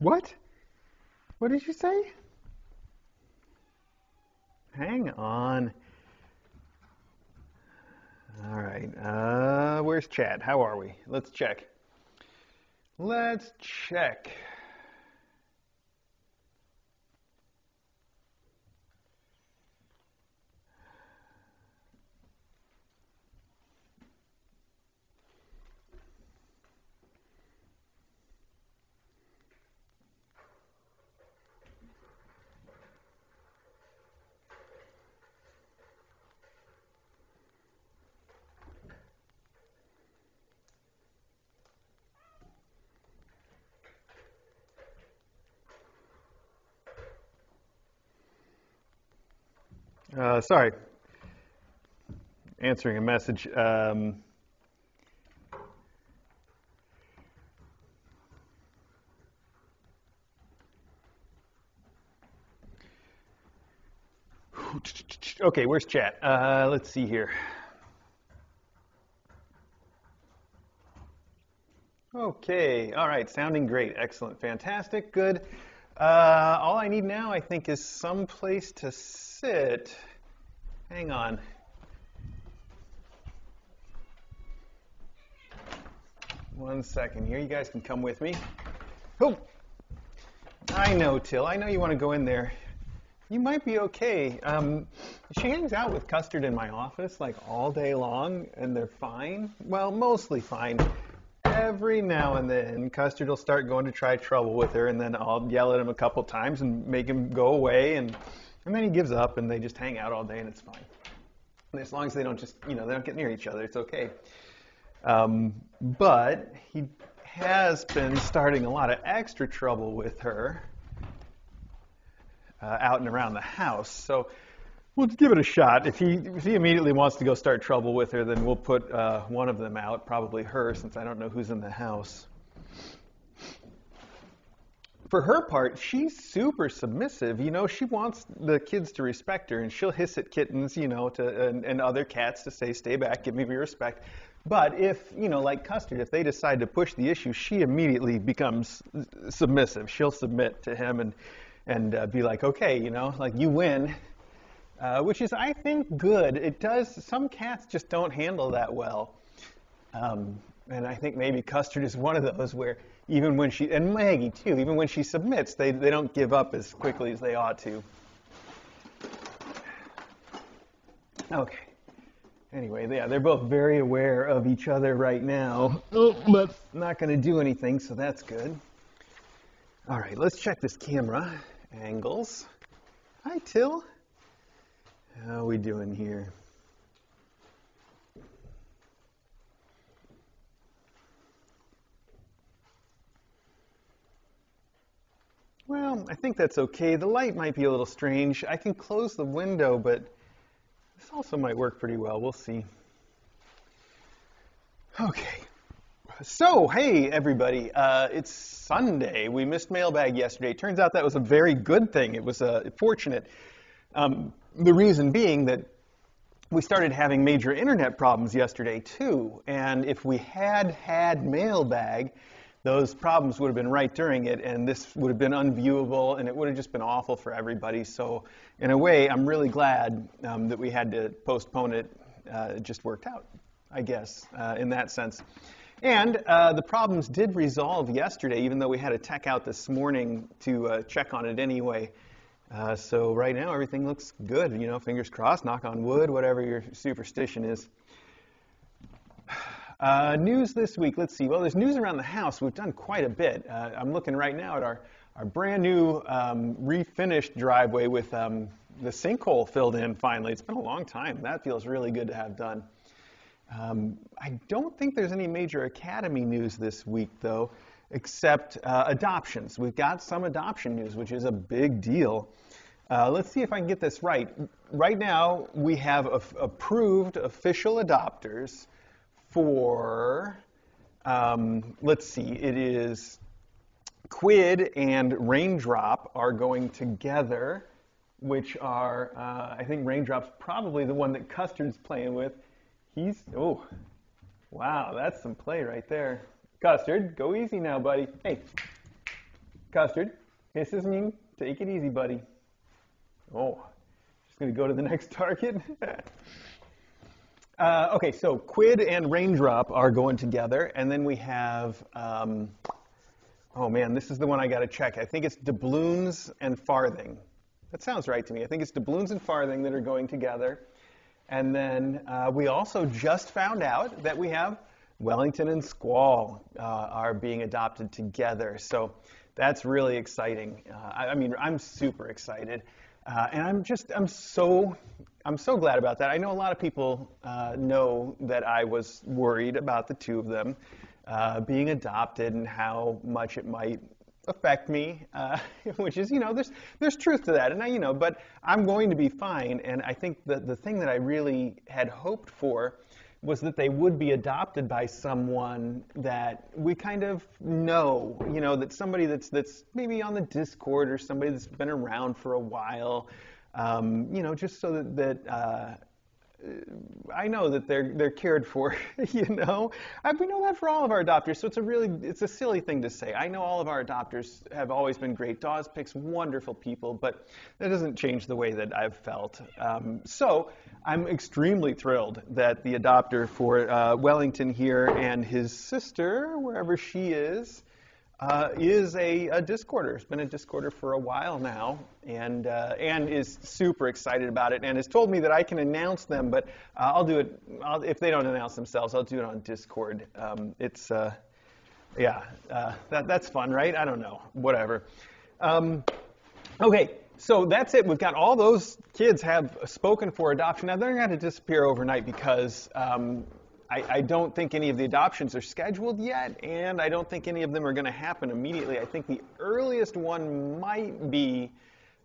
What? What did you say? Hang on. All right. Where's Chad? How are we? Let's check. Let's check. Sorry, answering a message. Okay, where's chat? Let's see here. Okay, all right, sounding great, excellent, fantastic, good. All I need now, I think, is some place to sit. Hang on. One second here. You guys can come with me. Oh, I know, Till. I know you want to go in there. You might be okay. She hangs out with Custard in my office like all day long, and they're fine. Well, mostly fine. Every now and then, Custard will start going to try trouble with her, and then I'll yell at him a couple times and make him go away, and then he gives up, and they just hang out all day, and it's fine. And as long as they don't just, you know, they don't get near each other, it's okay. But he has been starting a lot of extra trouble with her out and around the house. So we'll give it a shot. If he immediately wants to go start trouble with her, then we'll put one of them out, probably her, since I don't know who's in the house. For her part, she's super submissive. You know, she wants the kids to respect her, and she'll hiss at kittens, you know, and other cats to say, stay back, give me your respect. But if, you know, like Custard, if they decide to push the issue, she immediately becomes submissive. She'll submit to him and be like, okay, you know, like, you win, which is, I think, good. It does, some cats just don't handle that well. And I think maybe Custard is one of those where, even when she, and Maggie too, even when she submits, they don't give up as quickly as they ought to. Okay. Anyway, yeah, they're both very aware of each other right now. Oh, but not going to do anything, so that's good. All right, let's check this camera angles. Hi, Till. How are we doing here? Well, I think that's okay. The light might be a little strange. I can close the window, but this also might work pretty well. We'll see. Okay. So, hey, everybody. It's Sunday. We missed mailbag yesterday. Turns out that was a very good thing. It was fortunate. The reason being that we started having major internet problems yesterday, too. And if we had had mailbag, those problems would have been right during it, and this would have been unviewable, and it would have just been awful for everybody. So in a way, I'm really glad that we had to postpone it. It just worked out, I guess, in that sense. And the problems did resolve yesterday, even though we had a tech out this morning to check on it anyway. So right now, everything looks good. You know, fingers crossed, knock on wood, whatever your superstition is. News this week, let's see. Well, there's news around the house. We've done quite a bit. I'm looking right now at our brand new refinished driveway with the sinkhole filled in finally. It's been a long time. That feels really good to have done. I don't think there's any major academy news this week, though, except adoptions. We've got some adoption news, which is a big deal. Let's see if I can get this right. Right now, we have approved official adopters for, let's see, it is Quid and Raindrop are going together, which are, I think Raindrop's probably the one that Custard's playing with. He's, oh, wow, that's some play right there. Custard, go easy now, buddy. Hey, Custard, this is me. Take it easy, buddy. Oh, just gonna go to the next target. Okay, so Quid and Raindrop are going together, and then we have, oh man, this is the one I gotta check. I think it's Doubloons and Farthing. That sounds right to me. I think it's Doubloons and Farthing that are going together. And then we also just found out that we have Wellington and Squall are being adopted together. So that's really exciting. I mean, I'm super excited. And I'm so glad about that. I know a lot of people know that I was worried about the two of them being adopted and how much it might affect me, which is, you know, there's truth to that. And I, you know, but I'm going to be fine. And I think that the thing that I really had hoped for was that they would be adopted by someone that we kind of know, you know, that somebody that's maybe on the Discord or somebody that's been around for a while, you know, just so that I know that they're cared for, you know. We know that for all of our adopters, so it's a silly thing to say. I know all of our adopters have always been great. Dawes picks wonderful people, but that doesn't change the way that I've felt. So I'm extremely thrilled that the adopter for Wellington here and his sister, wherever she is a Discorder. Has been a Discorder for a while now, and is super excited about it, and has told me that I can announce them, but I'll do it, if they don't announce themselves, I'll do it on Discord. That's fun, right? I don't know, whatever. Okay, so that's it. We've got all those kids have spoken for adoption. Now, they're going to disappear overnight because I don't think any of the adoptions are scheduled yet, and I don't think any of them are going to happen immediately. I think the earliest one might be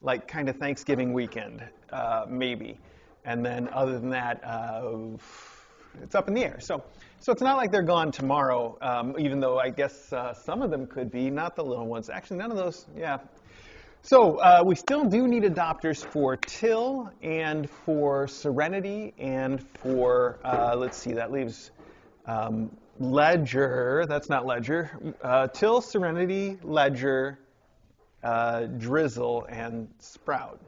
like kind of Thanksgiving weekend, maybe. And then other than that, it's up in the air. So it's not like they're gone tomorrow, even though I guess some of them could be, not the little ones. Actually, none of those, yeah. So we still do need adopters for Till and for Serenity and for, let's see, that leaves Ledger. That's not Ledger. Till, Serenity, Ledger, Drizzle, and Sprout.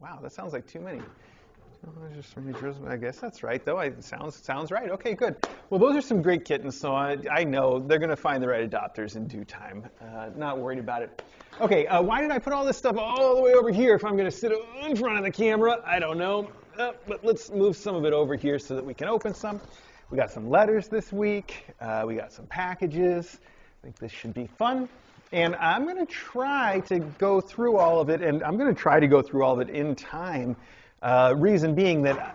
Wow, that sounds like too many. I guess that's right, though. Sounds right. Okay, good. Well, those are some great kittens, so I know they're going to find the right adopters in due time. Not worried about it. Okay, why did I put all this stuff all the way over here if I'm going to sit in front of the camera? I don't know. But let's move some of it over here so that we can open some. We got some letters this week. We got some packages. I think this should be fun. And I'm going to try to go through all of it, and I'm going to try to go through all of it in time. Reason being that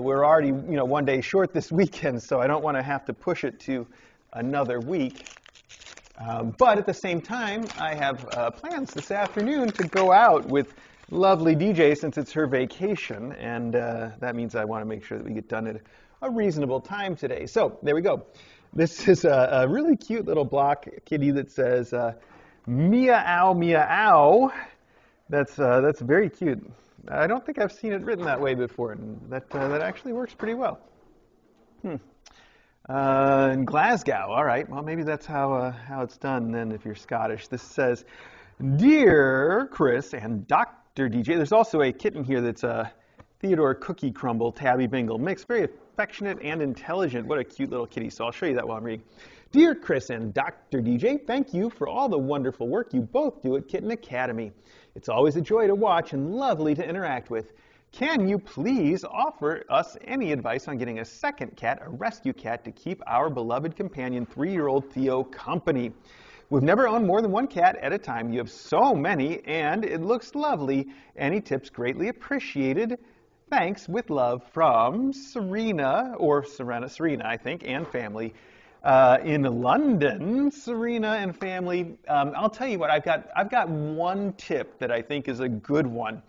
we're already, you know, one day short this weekend, so I don't want to have to push it to another week. But at the same time, I have plans this afternoon to go out with lovely DJ since it's her vacation, and that means I want to make sure that we get done at a reasonable time today. So there we go. This is a really cute little block kitty that says, meow, meow. That's very cute. I don't think I've seen it written that way before, and that actually works pretty well. In Glasgow, all right. Well, maybe that's how it's done then if you're Scottish. This says, Dear Chris and Dr. DJ. There's also a kitten here that's a Theodore Cookie Crumble Tabby Bingle mix. Very affectionate and intelligent. What a cute little kitty. So I'll show you that while I'm reading. Dear Chris and Dr. DJ, thank you for all the wonderful work you both do at Kitten Academy. It's always a joy to watch and lovely to interact with. Can you please offer us any advice on getting a second cat, a rescue cat, to keep our beloved companion 3-year-old Theo company? We've never owned more than one cat at a time. You have so many, and it looks lovely. Any tips greatly appreciated. Thanks with love from Serena, I think, and family. In London, Serena and family. I'll tell you what, I've got one tip that I think is a good one.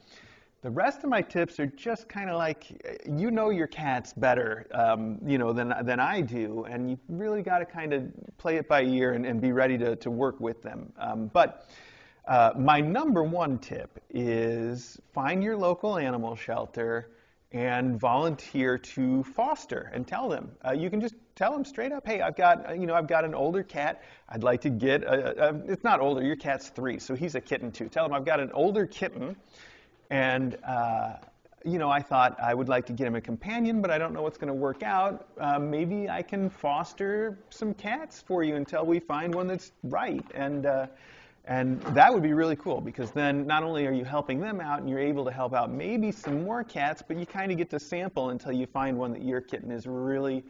The rest of my tips are just kind of like, you know your cats better, you know, than I do, and you really got to kind of play it by ear and be ready to work with them. But my number one tip is find your local animal shelter and volunteer to foster and tell them. You can just tell them straight up, hey, I've got an older cat. I'd like to get it's not older. Your cat's 3, so he's a kitten too. Tell him I've got an older kitten, and I thought I would like to get him a companion, but I don't know what's going to work out. Maybe I can foster some cats for you until we find one that's right. And that would be really cool, because then not only are you helping them out and you're able to help out maybe some more cats, but you kind of get to sample until you find one that your kitten is really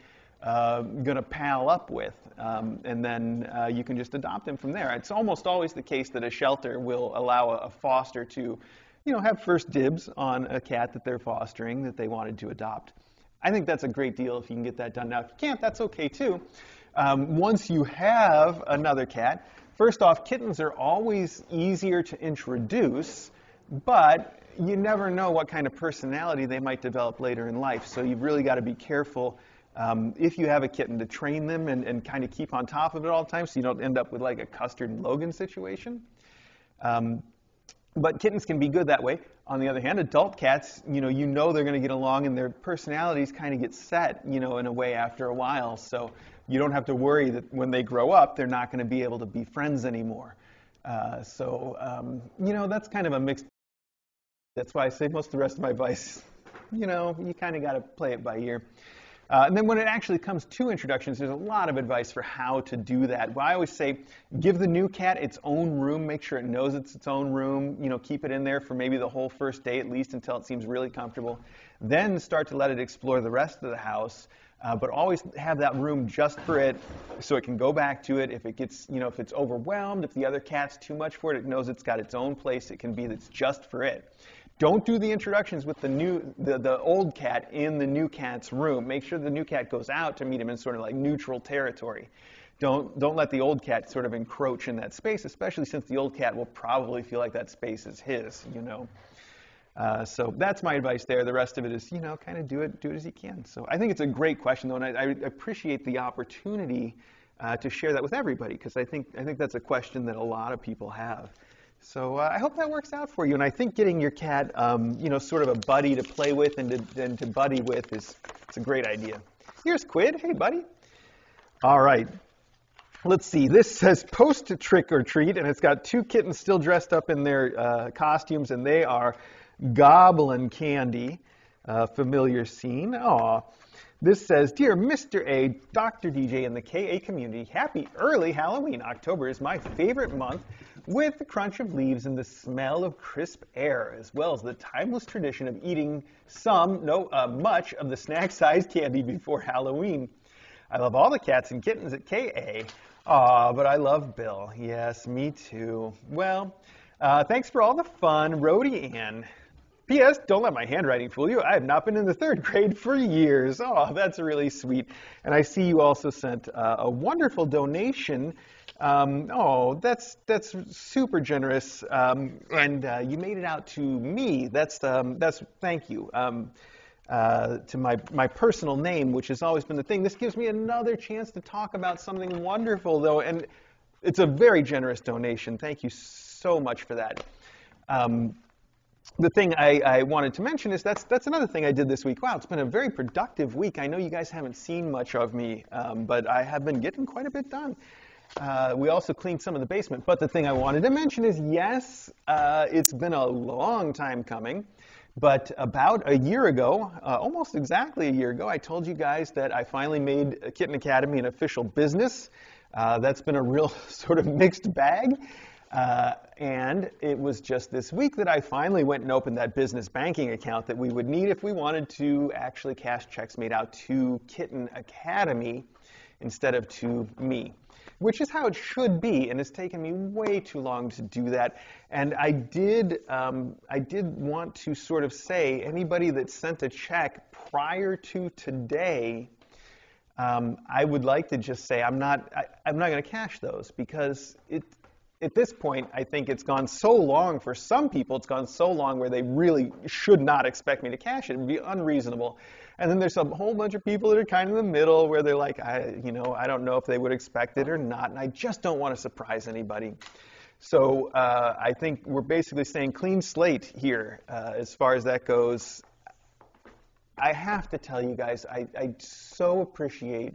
going to pal up with. And then you can just adopt them from there. It's almost always the case that a shelter will allow a foster to have first dibs on a cat that they're fostering that they wanted to adopt. I think that's a great deal if you can get that done. Now, if you can't, that's okay too. Once you have another cat, first off, kittens are always easier to introduce, but you never know what kind of personality they might develop later in life. So you've really got to be careful if you have a kitten to train them and kind of keep on top of it all the time so you don't end up with like a Custard and Logan situation. But kittens can be good that way. On the other hand, adult cats, they're going to get along, and their personalities kind of get set, in a way after a while. So you don't have to worry that when they grow up, they're not going to be able to be friends anymore. That's kind of a mixed. That's why I say most of the rest of my advice, you kind of got to play it by ear. And then when it actually comes to introductions, there's a lot of advice for how to do that. Well, I always say, give the new cat its own room. Make sure it knows it's its own room. Keep it in there for maybe the whole first day at least until it seems really comfortable. Then start to let it explore the rest of the house. But always have that room just for it so it can go back to it. If it gets, if it's overwhelmed, if the other cat's too much for it, it knows it's got its own place it can be that's just for it. Don't do the introductions with the old cat in the new cat's room. Make sure the new cat goes out to meet him in sort of like neutral territory. Don't let the old cat sort of encroach in that space, especially since the old cat will probably feel like that space is his, So that's my advice there. The rest of it is, kind of do it as you can. So I think it's a great question, though, and I appreciate the opportunity to share that with everybody, because I think that's a question that a lot of people have. So I hope that works out for you. And I think getting your cat, sort of a buddy to play with and to buddy with it's a great idea. Here's Quid. Hey, buddy. All right. Let's see. This says post to trick or treat, and it's got 2 kittens still dressed up in their costumes, and they are goblin candy. Familiar scene. Aw. This says, dear Mr. A, Dr. DJ, and the KA community, happy early Halloween. October is my favorite month, with the crunch of leaves and the smell of crisp air, as well as the timeless tradition of eating much of the snack-sized candy before Halloween. I love all the cats and kittens at KA. Aw, but I love Bill. Yes, me too. Well, thanks for all the fun, Rhodey Ann. P.S. Don't let my handwriting fool you. I have not been in the 3rd grade for years. Oh, that's really sweet. And I see you also sent a wonderful donation. That's super generous. And you made it out to me. That's thank you to my personal name, which has always been the thing. This gives me another chance to talk about something wonderful, though. And it's a very generous donation. Thank you so much for that. The thing I wanted to mention is that's another thing I did this week. Wow, it's been a very productive week. I know you guys haven't seen much of me, but I have been getting quite a bit done. We also cleaned some of the basement. But the thing I wanted to mention is, yes, it's been a long time coming. But about a year ago, almost exactly a year ago, I told you guys that I finally made Kitten Academy an official business. That's been a real sort of mixed bag. And it was just this week that I finally went and opened that business banking account that we would need if we wanted to actually cash checks made out to Kitten Academy instead of to me, which is how it should be. And it's taken me way too long to do that. And I did want to sort of say, anybody that sent a check prior to today, I would like to just say I'm not going to cash those, because at this point, I think it's gone so long for some people, it's gone so long where they really should not expect me to cash it. It would be unreasonable. And then there's a whole bunch of people that are kind of in the middle where they're like, I don't know if they would expect it or not, and I just don't want to surprise anybody. So I think we're basically saying clean slate here as far as that goes. I have to tell you guys, I so appreciate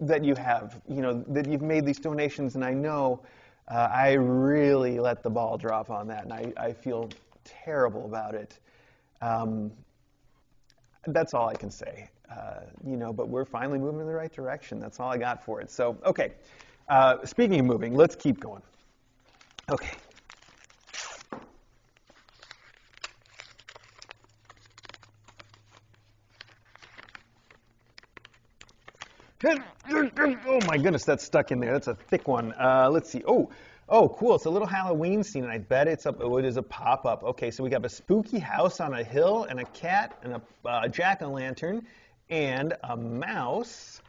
that you have, you know, that you've made these donations, and I know I really let the ball drop on that, and I feel terrible about it. That's all I can say, you know, but we're finally moving in the right direction. That's all I got for it. So, okay, speaking of moving, let's keep going. Okay. Oh my goodness, that's stuck in there. That's a thick one. Let's see. Oh, cool. It's a little Halloween scene, and I bet it's up. Oh, it is a pop-up. Okay, so we got a spooky house on a hill, and a cat, and a jack-o'-lantern, and a mouse,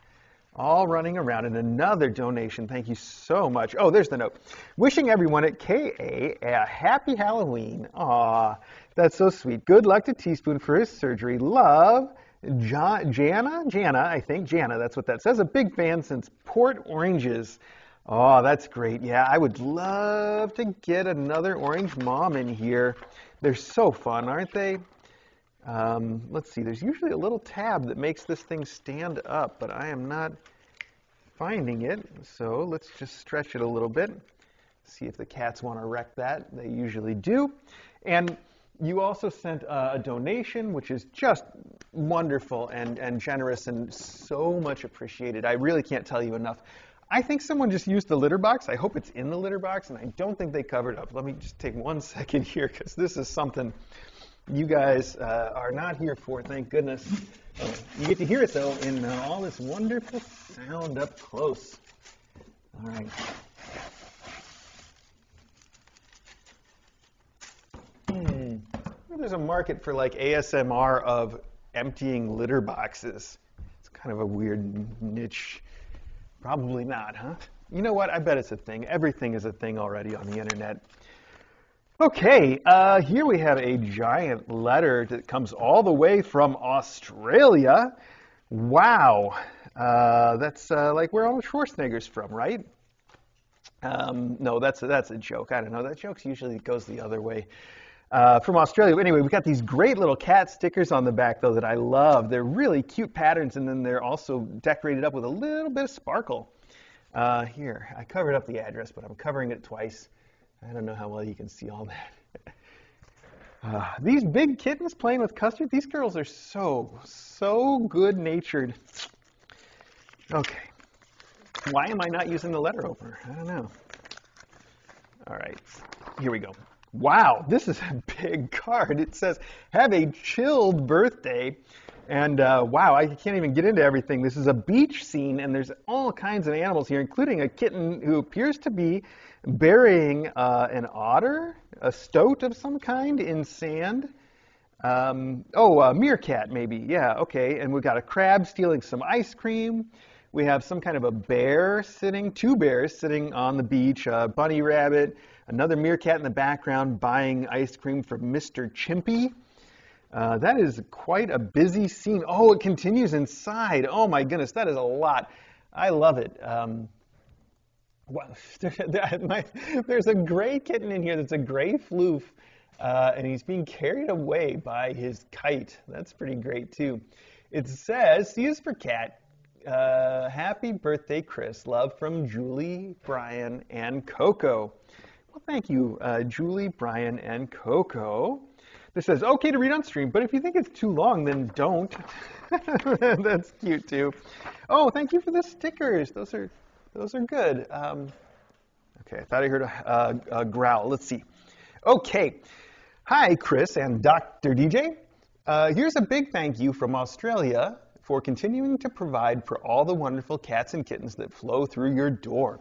all running around. And another donation. Thank you so much. Oh, there's the note. Wishing everyone at KA a happy Halloween. Aw, that's so sweet. Good luck to Teaspoon for his surgery. Love. Jana, I think. Jana, that's what that says. A big fan since Port Oranges. Oh, that's great. Yeah, I would love to get another Orange Mom in here. They're so fun, aren't they? Let's see. There's usually a little tab that makes this thing stand up, but I am not finding it. So let's just stretch it a little bit. See if the cats want to wreck that. They usually do. And you also sent a donation, which is just wonderful and generous and so much appreciated. I really can't tell you enough. I think someone just used the litter box. I hope it's in the litter box, and I don't think they covered up. Let me just take 1 second here, because this is something you guys are not here for, thank goodness. You get to hear it, though, in all this wonderful sound up close. All right. There's a market for like ASMR of emptying litter boxes. It's kind of a weird niche. Probably not, huh? You know what? I bet it's a thing. Everything is a thing already on the internet. Okay, here we have a giant letter that comes all the way from Australia. Wow. That's like where Arnold Schwarzenegger's from, right? No, that's a joke. I don't know. That joke usually goes the other way. From Australia. Anyway, we've got these great little cat stickers on the back, though, that I love. They're really cute patterns, and then they're also decorated up with a little bit of sparkle. Here, I covered up the address, but I'm covering it twice. I don't know how well you can see all that. These big kittens playing with Custard. These girls are so good-natured. Okay. Why am I not using the letter opener? I don't know. All right. Here we go. Wow, this is a big card. It says, have a chilled birthday. And wow, I can't even get into everything. This is a beach scene, and there's all kinds of animals here, including a kitten who appears to be burying an otter, a stoat of some kind, in sand. Oh, a meerkat, maybe. Yeah, okay. And we've got a crab stealing some ice cream. We have some kind of a bear sitting, two bears sitting on the beach, a bunny rabbit, another meerkat in the background buying ice cream from Mr. Chimpy. That is quite a busy scene. Oh, it continues inside. Oh my goodness, that is a lot. I love it. Wow. There's a gray kitten in here that's a gray floof, and he's being carried away by his kite. That's pretty great too. It says, C is for cat. Happy birthday, Chris. Love from Julie, Brian, and Coco. Well, thank you, Julie, Brian, and Coco. This says, okay to read on stream, but if you think it's too long, then don't. That's cute, too. Oh, thank you for the stickers. Those are good. Okay, I thought I heard a growl. Let's see. Okay. Hi, Chris and Dr. DJ. Here's a big thank you from Australia for continuing to provide for all the wonderful cats and kittens that flow through your door.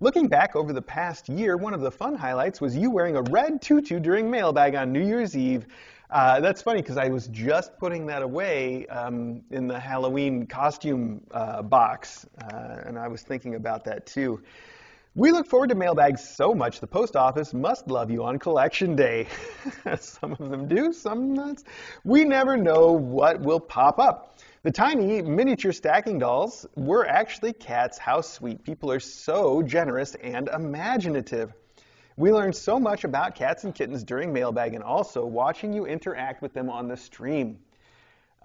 Looking back over the past year, one of the fun highlights was you wearing a red tutu during mailbag on New Year's Eve. That's funny because I was just putting that away in the Halloween costume box, and I was thinking about that too. We look forward to mailbags so much. The post office must love you on collection day. Some of them do, some not. We never know what will pop up. The tiny miniature stacking dolls were actually cats. How sweet. People are so generous and imaginative. We learned so much about cats and kittens during mailbag and also watching you interact with them on the stream.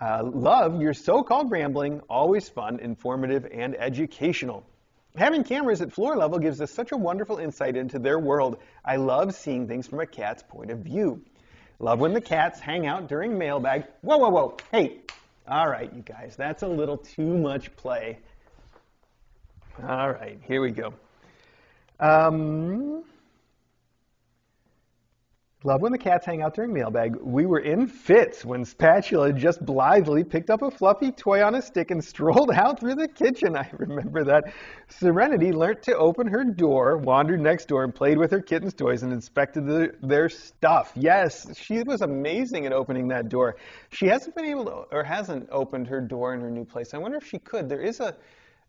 Love your so-called rambling, always fun, informative, and educational. Having cameras at floor level gives us such a wonderful insight into their world. I love seeing things from a cat's point of view. Love when the cats hang out during mailbag. Whoa, whoa, whoa. Hey, all right, you guys, that's a little too much play. All right, here we go. Love when the cats hang out during mailbag. We were in fits when Spatula just blithely picked up a fluffy toy on a stick and strolled out through the kitchen. I remember that. Serenity learnt to open her door, wandered next door, and played with her kitten's toys and inspected their stuff. Yes, she was amazing at opening that door. She hasn't been able to, or hasn't opened her door in her new place. I wonder if she could. There is a...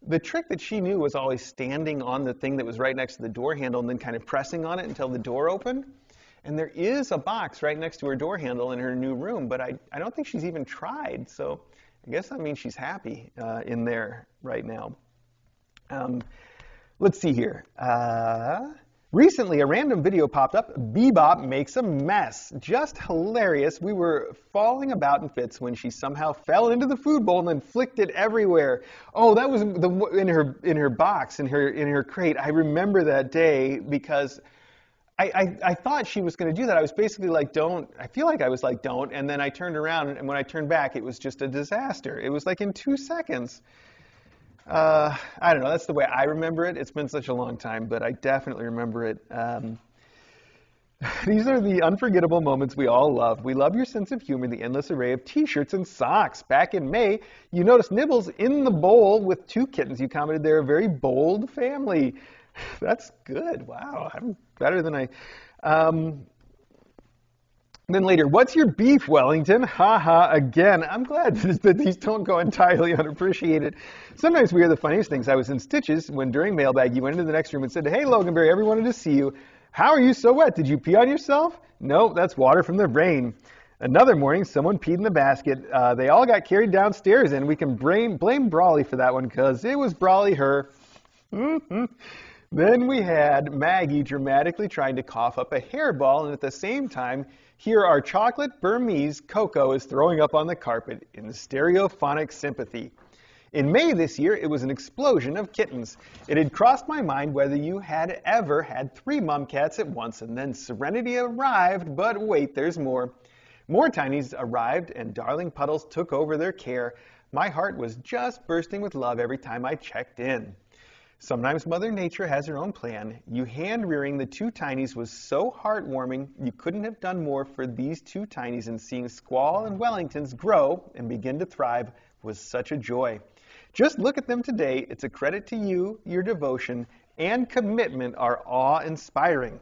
The trick that she knew was always standing on the thing that was right next to the door handle and then kind of pressing on it until the door opened. And there is a box right next to her door handle in her new room, but I don't think she's even tried, so I guess that means she's happy in there right now. Let's see here. Recently, a random video popped up, Bebop Makes a Mess. Just hilarious. We were falling about in fits when she somehow fell into the food bowl and then flicked it everywhere. Oh, that was in her box, in her crate. I remember that day because... I thought she was going to do that. I was basically like, don't. I feel like I was like, don't. And then I turned around, and when I turned back, it was just a disaster. It was like in 2 seconds. I don't know. That's the way I remember it. It's been such a long time, but I definitely remember it. These are the unforgettable moments we all love. We love your sense of humor, the endless array of t-shirts and socks. Back in May, you noticed Nibbles in the bowl with 2 kittens. You commented they're a very bold family. That's good. Wow. I'm better than I... Then later, what's your beef, Wellington? Ha ha, again. I'm glad that these don't go entirely unappreciated. Sometimes we hear the funniest things. I was in stitches when during mailbag you went into the next room and said, hey, Loganberry, everyone wanted to see you. How are you so wet? Did you pee on yourself? No, that's water from the rain. Another morning, someone peed in the basket. They all got carried downstairs, and we can blame Brawley for that one because it was Brawley her. Mm-hmm. Then we had Maggie dramatically trying to cough up a hairball, and at the same time, here our chocolate Burmese Coco is throwing up on the carpet in stereophonic sympathy. In May this year, it was an explosion of kittens. It had crossed my mind whether you had ever had 3 momcats at once, and then Serenity arrived, but wait, there's more. More tinies arrived, and darling Puddles took over their care. My heart was just bursting with love every time I checked in. Sometimes Mother Nature has her own plan. You hand-rearing the 2 tinies was so heartwarming, you couldn't have done more for these 2 tinies, and seeing Squall and Wellingtons grow and begin to thrive was such a joy. Just look at them today. It's a credit to you. Your devotion and commitment are awe-inspiring.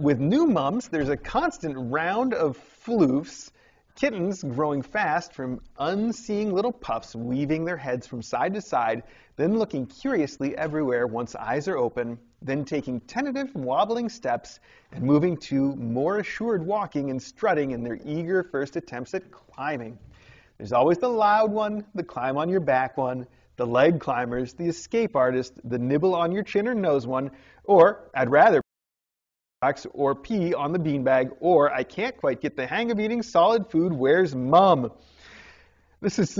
With new mums, there's a constant round of floofs, kittens growing fast from unseeing little puffs, weaving their heads from side to side, then looking curiously everywhere once eyes are open, then taking tentative wobbling steps and moving to more assured walking and strutting in their eager first attempts at climbing. There's always the loud one, the climb on your back one, the leg climbers, the escape artist, the nibble on your chin or nose one, or I'd rather or pee on the beanbag, or I can't quite get the hang of eating solid food, where's mum? This is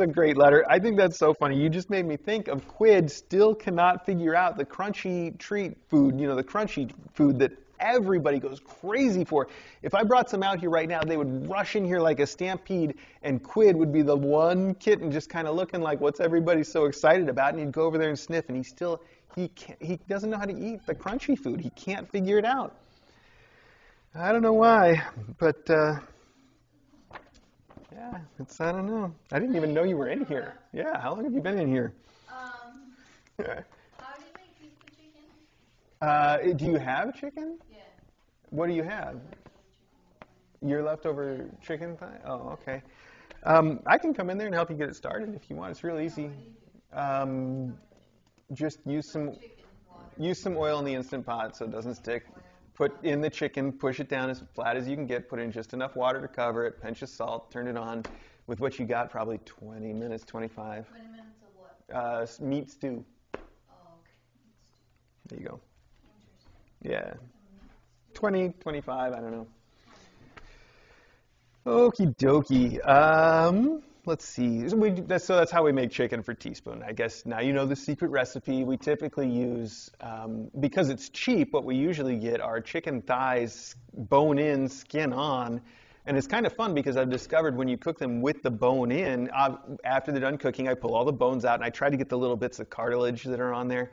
a great letter. I think that's so funny. You just made me think of Quid still cannot figure out the crunchy treat food, you know, the crunchy food that everybody goes crazy for. If I brought some out here right now, they would rush in here like a stampede, and Quid would be the one kitten just kind of looking like, what's everybody so excited about? And he'd go over there and sniff, and he doesn't know how to eat the crunchy food. He can't figure it out. I don't know why, but yeah, it's, I don't know. I didn't even know you were in here. Yeah, how long have you been in here? How do you make beef with chicken? Do you have chicken? Yeah. What do you have? Your leftover chicken thigh? Oh, okay. I can come in there and help you get it started if you want. It's real easy. Just use some oil in the Instant Pot so it doesn't stick. Put in the chicken, push it down as flat as you can get, put in just enough water to cover it, pinch of salt, turn it on with what you got, probably 20 minutes, 25. 20 minutes of what? Meat stew. Oh, okay. There you go. Yeah. 20, 25, I don't know. Okie dokie. Let's see. So that's how we make chicken for Teaspoon. I guess now you know the secret recipe. We typically use, because it's cheap, what we usually get are chicken thighs, bone in, skin on. And it's kind of fun because I've discovered when you cook them with the bone in, after they're done cooking, I pull all the bones out and I try to get the little bits of cartilage that are on there.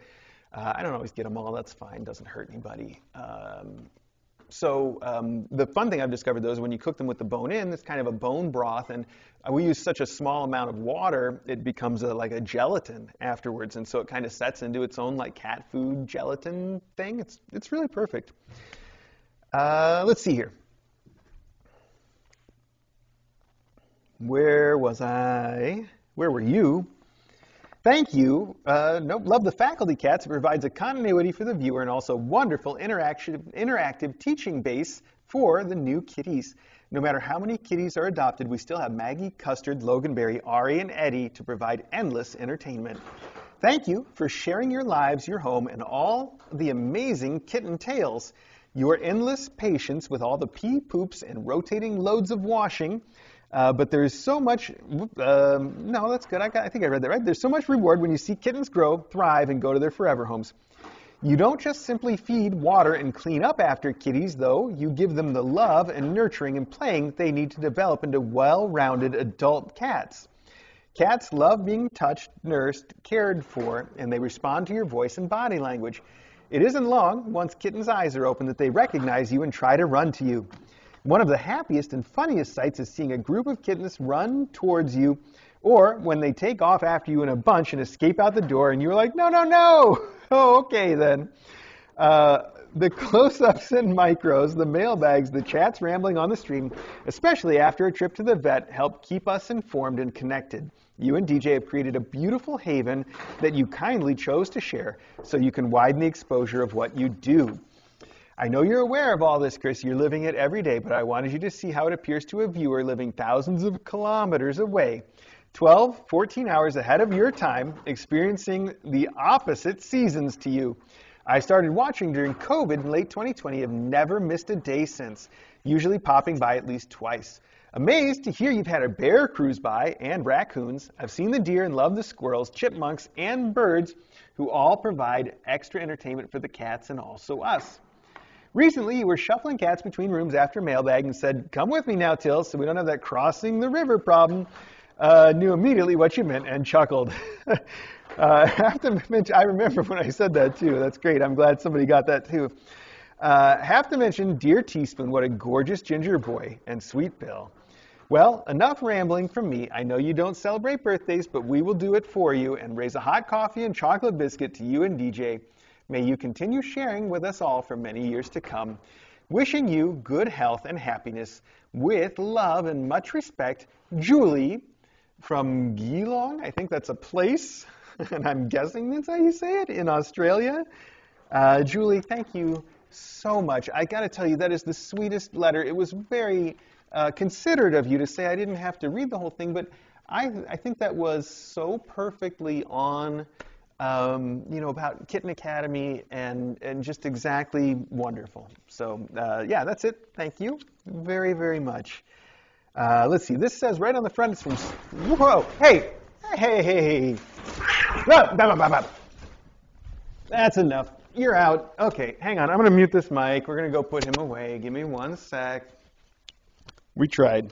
I don't always get them all. That's fine. Doesn't hurt anybody. The fun thing I've discovered, though, is when you cook them with the bone in, it's kind of a bone broth, and we use such a small amount of water, it becomes like a gelatin afterwards, and so it kind of sets into its own like cat food gelatin thing. It's really perfect. Let's see here. Where was I? Where were you? Thank you. Nope, love the faculty cats. It provides a continuity for the viewer and also wonderful interactive teaching base for the new kitties. No matter how many kitties are adopted, we still have Maggie, Custard, Loganberry, Ari, and Eddie to provide endless entertainment. Thank you for sharing your lives, your home, and all the amazing kitten tales. Your endless patience with all the pee, poops, and rotating loads of washing. But there's so much, no, that's good. I think I read that right. There's so much reward when you see kittens grow, thrive, and go to their forever homes. You don't just simply feed, water, and clean up after kitties, though. You give them the love and nurturing and playing that they need to develop into well-rounded adult cats. Cats love being touched, nursed, cared for, and they respond to your voice and body language. It isn't long, once kittens' eyes are open, that they recognize you and try to run to you. One of the happiest and funniest sights is seeing a group of kittens run towards you, or when they take off after you in a bunch and escape out the door, and you're like, no, no, no! Oh, okay then. The close-ups and micros, the mailbags, the chats rambling on the stream, especially after a trip to the vet, help keep us informed and connected. You and DJ have created a beautiful haven that you kindly chose to share, so you can widen the exposure of what you do. I know you're aware of all this, Chris. You're living it every day, but I wanted you to see how it appears to a viewer living thousands of kilometers away, 12, 14 hours ahead of your time, experiencing the opposite seasons to you. I started watching during COVID in late 2020. Have never missed a day since, usually popping by at least twice. Amazed to hear you've had a bear cruise by and raccoons. I've seen the deer and love the squirrels, chipmunks, and birds, who all provide extra entertainment for the cats and also us. Recently, you were shuffling cats between rooms after mailbag and said, come with me now, Till, so we don't have that crossing the river problem. Knew immediately what you meant and chuckled. I have to mention, I remember when I said that, too. That's great. I'm glad somebody got that, too. Have to mention, dear Teaspoon, what a gorgeous ginger boy, and sweet Bill. Well, enough rambling from me. I know you don't celebrate birthdays, but we will do it for you and raise a hot coffee and chocolate biscuit to you and DJ. May you continue sharing with us all for many years to come. Wishing you good health and happiness. With love and much respect, Julie from Geelong. I think that's a place, and I'm guessing that's how you say it, in Australia. Julie, thank you so much. I got to tell you, that is the sweetest letter. It was very considerate of you to say I didn't have to read the whole thing, but I think that was so perfectly on... you know, about Kitten Academy and just exactly wonderful. So, yeah, that's it. Thank you very, very much. Let's see. This says right on the front, it's from... Whoa! Hey! Hey! That's enough. You're out. Okay, hang on. I'm going to mute this mic. We're going to go put him away. Give me one sec. We tried.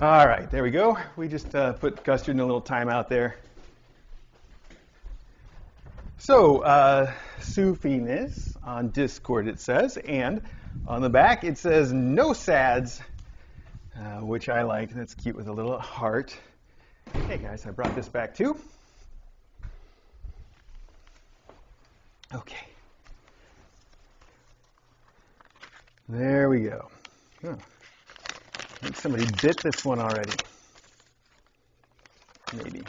All right, there we go. We just put Custard in a little timeout there. So, Sufiness on Discord, it says, and on the back it says, no sads. which I like. That's cute with a little heart. Hey guys, I brought this back too. Okay. There we go. Oh, I think somebody bit this one already. Maybe.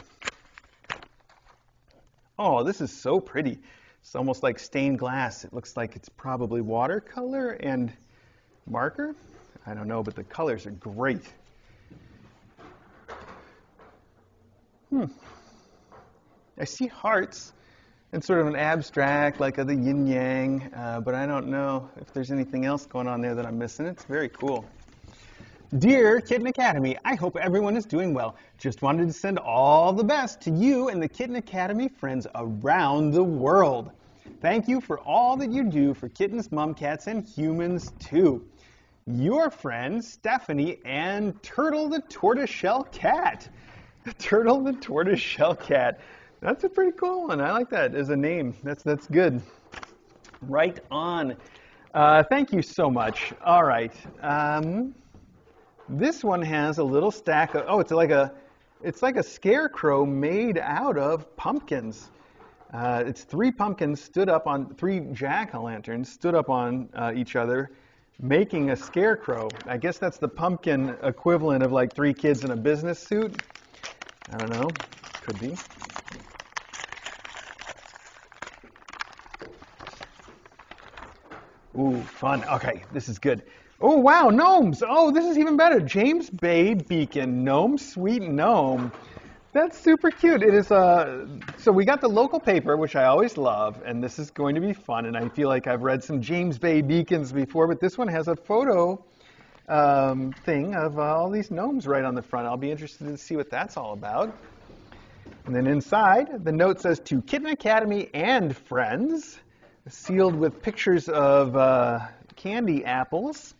Oh, this is so pretty. It's almost like stained glass. It looks like it's probably watercolor and marker. I don't know, but the colors are great. I see hearts and sort of an abstract, like of the yin-yang, but I don't know if there's anything else going on there that I'm missing. It's very cool. Dear Kitten Academy, I hope everyone is doing well. Just wanted to send all the best to you and the Kitten Academy friends around the world. Thank you for all that you do for kittens, mom cats, and humans too. Your friends, Stephanie and Turtle the Tortoiseshell Cat. Turtle the Tortoiseshell Cat. That's a pretty cool one. I like that as a name. That's good. Right on. Thank you so much. All right. This one has a little stack of, oh, it's like a scarecrow made out of pumpkins. It's three pumpkins stood up on, three jack-o'-lanterns stood up on each other, making a scarecrow. I guess that's the pumpkin equivalent of like three kids in a business suit. I don't know. Could be. Ooh, fun. Okay, this is good. Oh, wow, gnomes. Oh, this is even better. James Bay Beacon, Gnome Sweet Gnome. That's super cute. It is, so we got the local paper, which I always love, and this is going to be fun, and I feel like I've read some James Bay Beacons before, but this one has a photo thing of all these gnomes right on the front. I'll be interested to see what that's all about. And then inside, the note says, to Kitten Academy and friends, sealed with pictures of candy apples.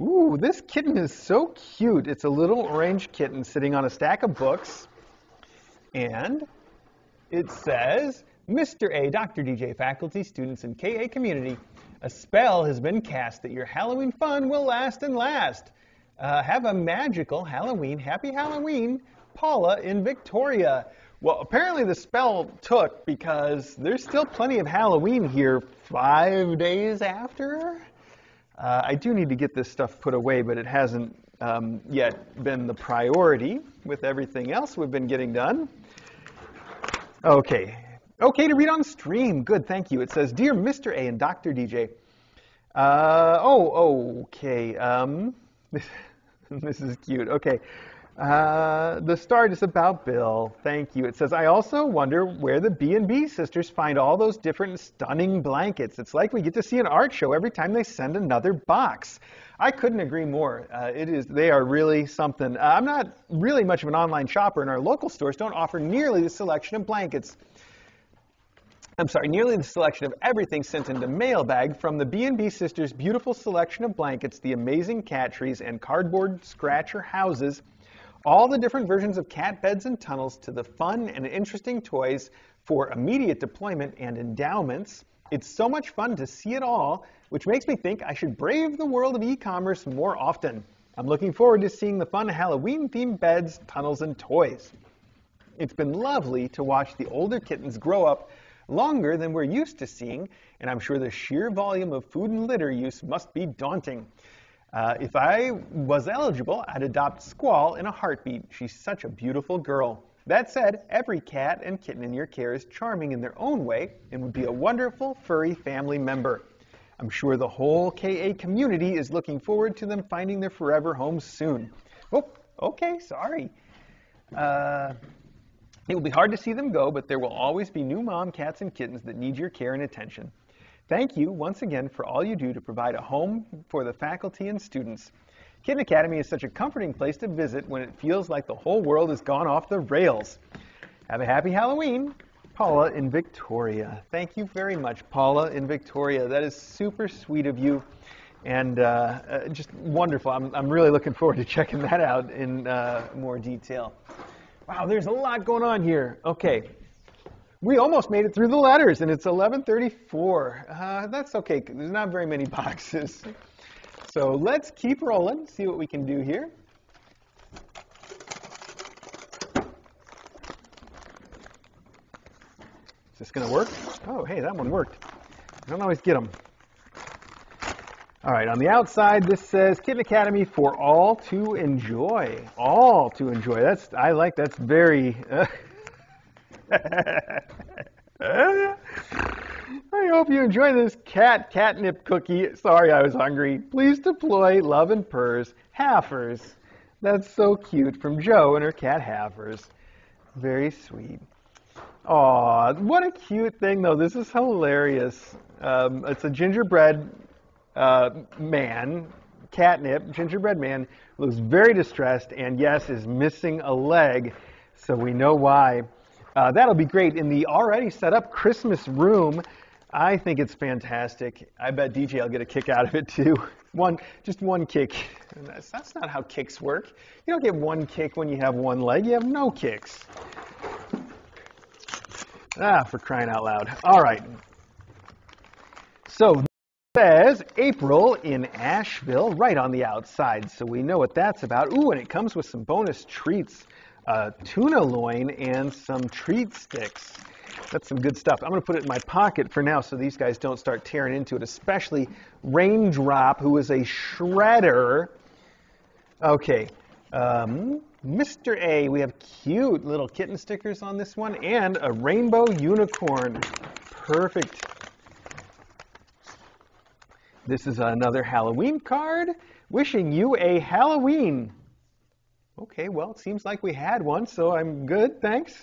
Ooh, this kitten is so cute. It's a little orange kitten sitting on a stack of books. And it says, Mr. A, Dr. DJ, faculty, students, and KA community, a spell has been cast that your Halloween fun will last and last. Have a magical Halloween. Happy Halloween, Paula in Victoria. Well, apparently the spell took because there's still plenty of Halloween here 5 days after. I do need to get this stuff put away, but it hasn't yet been the priority with everything else we've been getting done. Okay. Okay to read on stream. Good, thank you. It says, Dear Mr. A and Dr. DJ. This is cute. Okay. The start is about Bill. Thank you. It says, I also wonder where the B&B sisters find all those different stunning blankets. It's like we get to see an art show every time they send another box. I couldn't agree more. They are really something. I'm not really much of an online shopper, and our local stores don't offer nearly the selection of blankets. I'm sorry, nearly the selection of everything sent into mailbag from the B&B sisters' beautiful selection of blankets, the amazing cat trees, and cardboard scratcher houses. All the different versions of cat beds and tunnels to the fun and interesting toys for immediate deployment and endowments. It's so much fun to see it all, which makes me think I should brave the world of e-commerce more often. I'm looking forward to seeing the fun Halloween-themed beds, tunnels, and toys. It's been lovely to watch the older kittens grow up longer than we're used to seeing, and I'm sure the sheer volume of food and litter use must be daunting. If I was eligible, I'd adopt Squall in a heartbeat. She's such a beautiful girl. That said, every cat and kitten in your care is charming in their own way and would be a wonderful furry family member. I'm sure the whole KA community is looking forward to them finding their forever home soon. Oh, okay, sorry. It will be hard to see them go, but there will always be new mom cats and kittens that need your care and attention. Thank you once again for all you do to provide a home for the faculty and students. Kitten Academy is such a comforting place to visit when it feels like the whole world has gone off the rails. Have a happy Halloween, Paula in Victoria. Thank you very much, Paula in Victoria. That is super sweet of you and just wonderful. I'm really looking forward to checking that out in more detail. Wow, there's a lot going on here. Okay. We almost made it through the letters, and it's 11:34. That's okay. There's not very many boxes. So let's keep rolling, see what we can do here. Is this going to work? Oh, hey, that one worked. I don't always get them. All right, on the outside, this says Kitten Academy for all to enjoy. All to enjoy. That's, I like, that's very... I hope you enjoy this catnip cookie. Sorry, I was hungry. Please deploy love and purrs. Haffers. That's so cute. From Jo and her cat Haffers. Very sweet. Aw, what a cute thing, though. This is hilarious. It's a gingerbread man, gingerbread man, looks very distressed and, yes, is missing a leg, so we know why. That'll be great. In the already set up Christmas room, I think it's fantastic. I bet DJ will get a kick out of it too. Just one kick. That's not how kicks work. You don't get one kick when you have one leg. You have no kicks. Ah, for crying out loud. All right. So this says April in Asheville right on the outside. So we know what that's about. Ooh, and it comes with some bonus treats. Tuna loin and some treat sticks. That's some good stuff. I'm going to put it in my pocket for now so these guys don't start tearing into it, especially Raindrop, who is a shredder. Okay, Mr. A, we have cute little kitten stickers on this one and a rainbow unicorn. Perfect. This is another Halloween card. Wishing you a Halloween. Okay, well, it seems like we had one, so I'm good, thanks.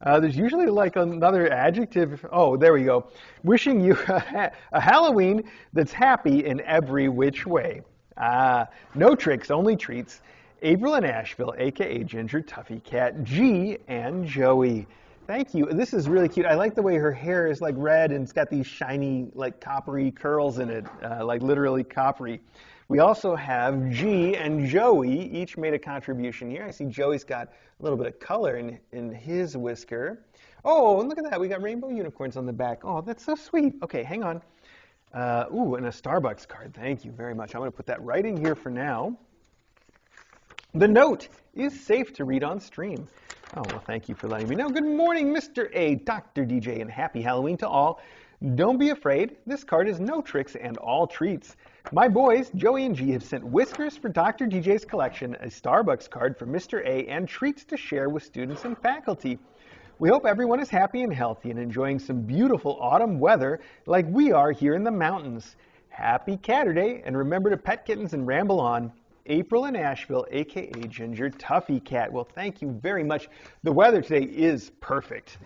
There's usually like another adjective. Oh, there we go. Wishing you a Halloween that's happy in every which way. No tricks, only treats. April in Asheville, a.k.a. Ginger, Tuffy Cat, G, and Joey. Thank you. This is really cute. I like the way her hair is like red and it's got these shiny, like coppery curls in it, like literally coppery. We also have G and Joey each made a contribution here. I see Joey's got a little bit of color in his whisker. Oh, and look at that. We got rainbow unicorns on the back. Oh, that's so sweet. Okay, hang on. Ooh, and a Starbucks card. Thank you very much. I'm going to put that right in here for now. The note is safe to read on stream. Oh, well, thank you for letting me know. Good morning, Mr. A, Dr. DJ, and happy Halloween to all. Don't be afraid. This card is no tricks and all treats. My boys, Joey and G, have sent whiskers for Dr. DJ's collection, a Starbucks card for Mr. A, and treats to share with students and faculty. We hope everyone is happy and healthy and enjoying some beautiful autumn weather like we are here in the mountains. Happy Catterday, and remember to pet kittens and ramble on. April in Asheville, a.k.a. Ginger Tuffy Cat. Well, thank you very much. The weather today is perfect.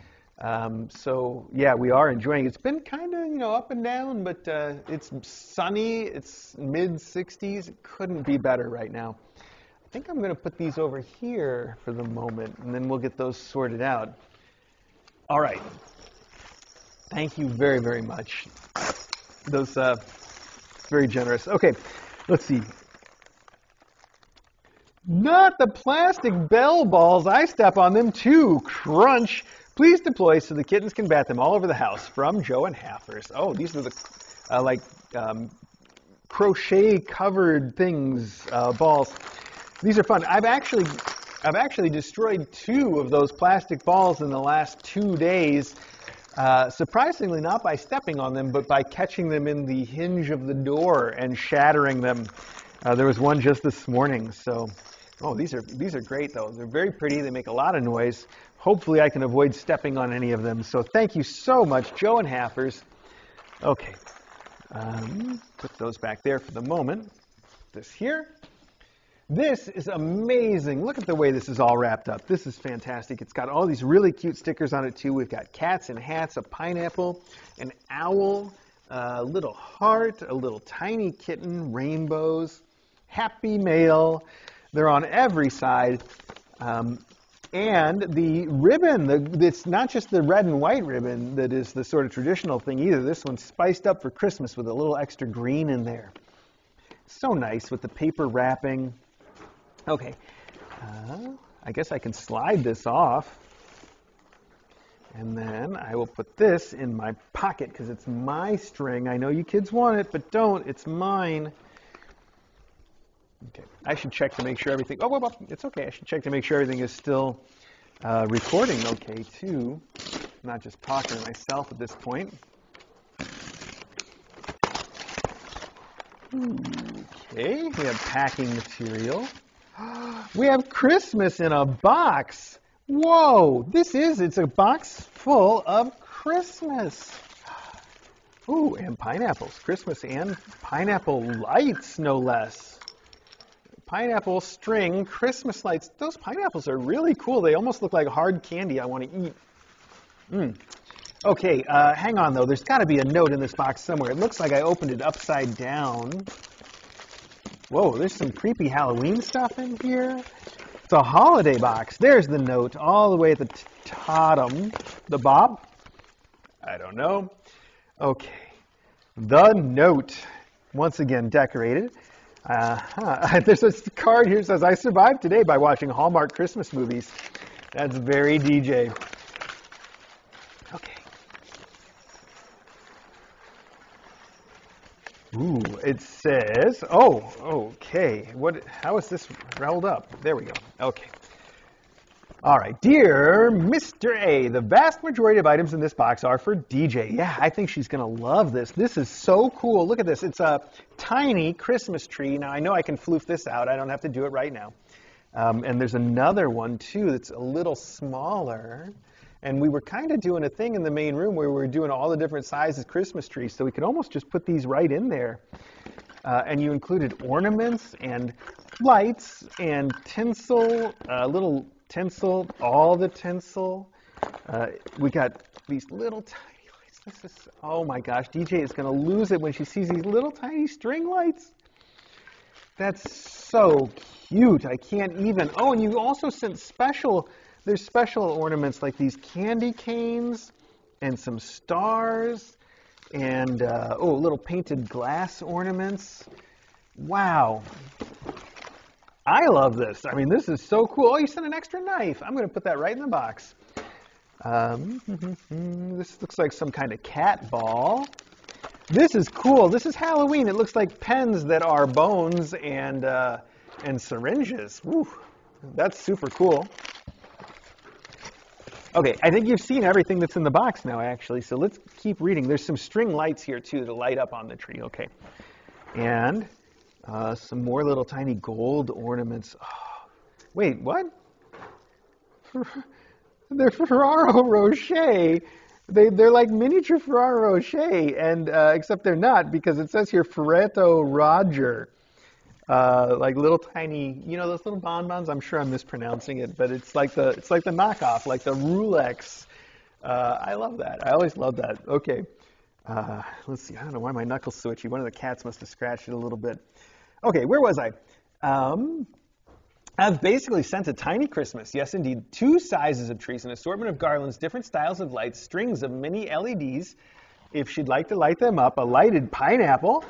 So, yeah, we are enjoying it. It's been kind of, you know, up and down, but it's sunny. It's mid-60s. It couldn't be better right now. I think I'm going to put these over here for the moment, and then we'll get those sorted out. All right. Thank you very, very much. Those, very generous. Okay, let's see. Not the plastic bell balls. I step on them, too. Crunch. Please deploy so the kittens can bat them all over the house. From Joe and Haffers. Oh, these are the, crochet-covered things, balls. These are fun. I've actually destroyed 2 of those plastic balls in the last 2 days. Surprisingly, not by stepping on them, but by catching them in the hinge of the door and shattering them. There was one just this morning, so... Oh, these are great, though. They're very pretty. They make a lot of noise. Hopefully, I can avoid stepping on any of them. So thank you so much, Joe and Haffers. Okay. Put those back there for the moment. This here. This is amazing. Look at the way this is all wrapped up. This is fantastic. It's got all these really cute stickers on it, too. We've got cats and hats, a pineapple, an owl, a little heart, a little tiny kitten, rainbows, happy mail. They're on every side, and the ribbon, it's not just the red and white ribbon that is the sort of traditional thing either. This one's spiced up for Christmas with a little extra green in there. So nice with the paper wrapping. Okay, I guess I can slide this off, and then I will put this in my pocket because it's my string. I know you kids want it, but don't. It's mine. Okay, I should check to make sure everything, oh, well, it's okay. I should check to make sure everything is still recording okay, too. I'm not just talking to myself at this point. Okay, we have packing material. We have Christmas in a box. Whoa, this is, it's a box full of Christmas. Ooh, and pineapples. Christmas and pineapple lights, no less. Pineapple string Christmas lights. Those pineapples are really cool. They almost look like hard candy I want to eat. Okay, hang on, though. There's got to be a note in this box somewhere. It looks like I opened it upside down. Whoa, there's some creepy Halloween stuff in here. It's a holiday box. There's the note all the way at the bottom. The bob? I don't know. Okay, the note, once again decorated. There's a card here that says, I survived today by watching Hallmark Christmas movies. That's very DJ. Okay. Ooh, it says, oh, okay. What? How is this rolled up? There we go. Okay. All right, dear Mr. A, the vast majority of items in this box are for DJ. Yeah, I think she's going to love this. This is so cool. Look at this. It's a tiny Christmas tree. Now, I know I can floof this out. I don't have to do it right now. And there's another one, too, that's a little smaller. And we were kind of doing a thing in the main room where we were doing all the different sizes Christmas trees, so we could almost just put these right in there. And you included ornaments and lights and tinsel, little tinsel, all the tinsel. We got these little tiny lights. This is, oh my gosh, DJ is going to lose it when she sees these little tiny string lights. That's so cute. I can't even. Oh, and you also sent special, there's special ornaments like these candy canes and some stars and, oh, little painted glass ornaments. Wow. I love this. I mean, this is so cool. Oh, you sent an extra knife. I'm going to put that right in the box. This looks like some kind of cat ball. This is cool. This is Halloween. It looks like pens that are bones and syringes. Woo, that's super cool. Okay, I think you've seen everything that's in the box now, actually, so let's keep reading. There's some string lights here, too, to light up on the tree. Okay, and... some more little tiny gold ornaments. Oh, wait, what? They're Ferrero Rocher. They're like miniature Ferrero Rocher, and except they're not, because it says here Ferreto Roger. Like little tiny, you know, those little bonbons. I'm sure I'm mispronouncing it, but it's like the knockoff, like the Rulex. I love that. I always love that. Okay. Let's see. I don't know why my knuckle's so itchy. One of the cats must have scratched it a little bit. Okay, where was I? I've basically sent a tiny Christmas. Yes, indeed. Two sizes of trees, an assortment of garlands, different styles of lights, strings of mini LEDs, if she'd like to light them up, a lighted pineapple,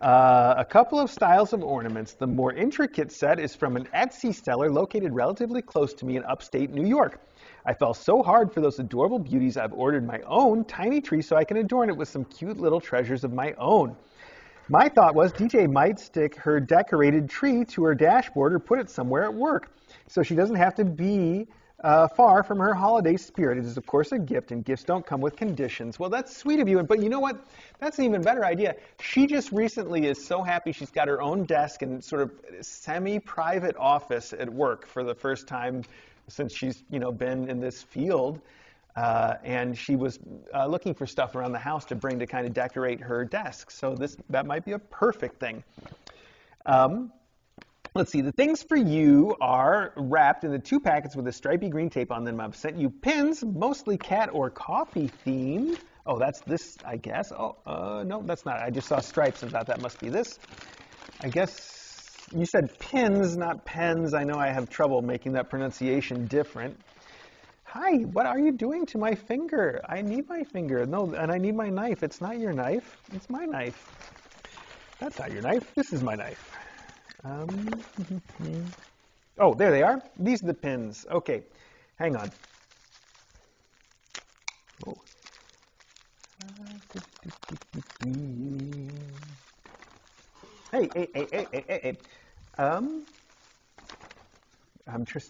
a couple of styles of ornaments. The more intricate set is from an Etsy seller located relatively close to me in upstate New York. I fell so hard for those adorable beauties, I've ordered my own tiny tree so I can adorn it with some cute little treasures of my own. My thought was DJ might stick her decorated tree to her dashboard or put it somewhere at work, so she doesn't have to be far from her holiday spirit. It is, of course, a gift, and gifts don't come with conditions. Well, that's sweet of you, but you know what? That's an even better idea. She just recently is so happy she's got her own desk and sort of semi-private office at work for the first time since she's, you know, been in this field, and she was looking for stuff around the house to bring to kind of decorate her desk. So that might be a perfect thing. Let's see. The things for you are wrapped in the two packets with a stripy green tape on them. I've sent you pins, mostly cat or coffee themed. Oh, that's this, I guess. Oh, no, that's not. I just saw stripes and thought that must be this. I guess. You said pins, not pens. I know I have trouble making that pronunciation different. Hi, what are you doing to my finger? I need my finger. No, and I need my knife. It's not your knife. It's my knife. That's not your knife. This is my knife. Oh, there they are. These are the pins. Okay, hang on. Oh. Hey, Sometimes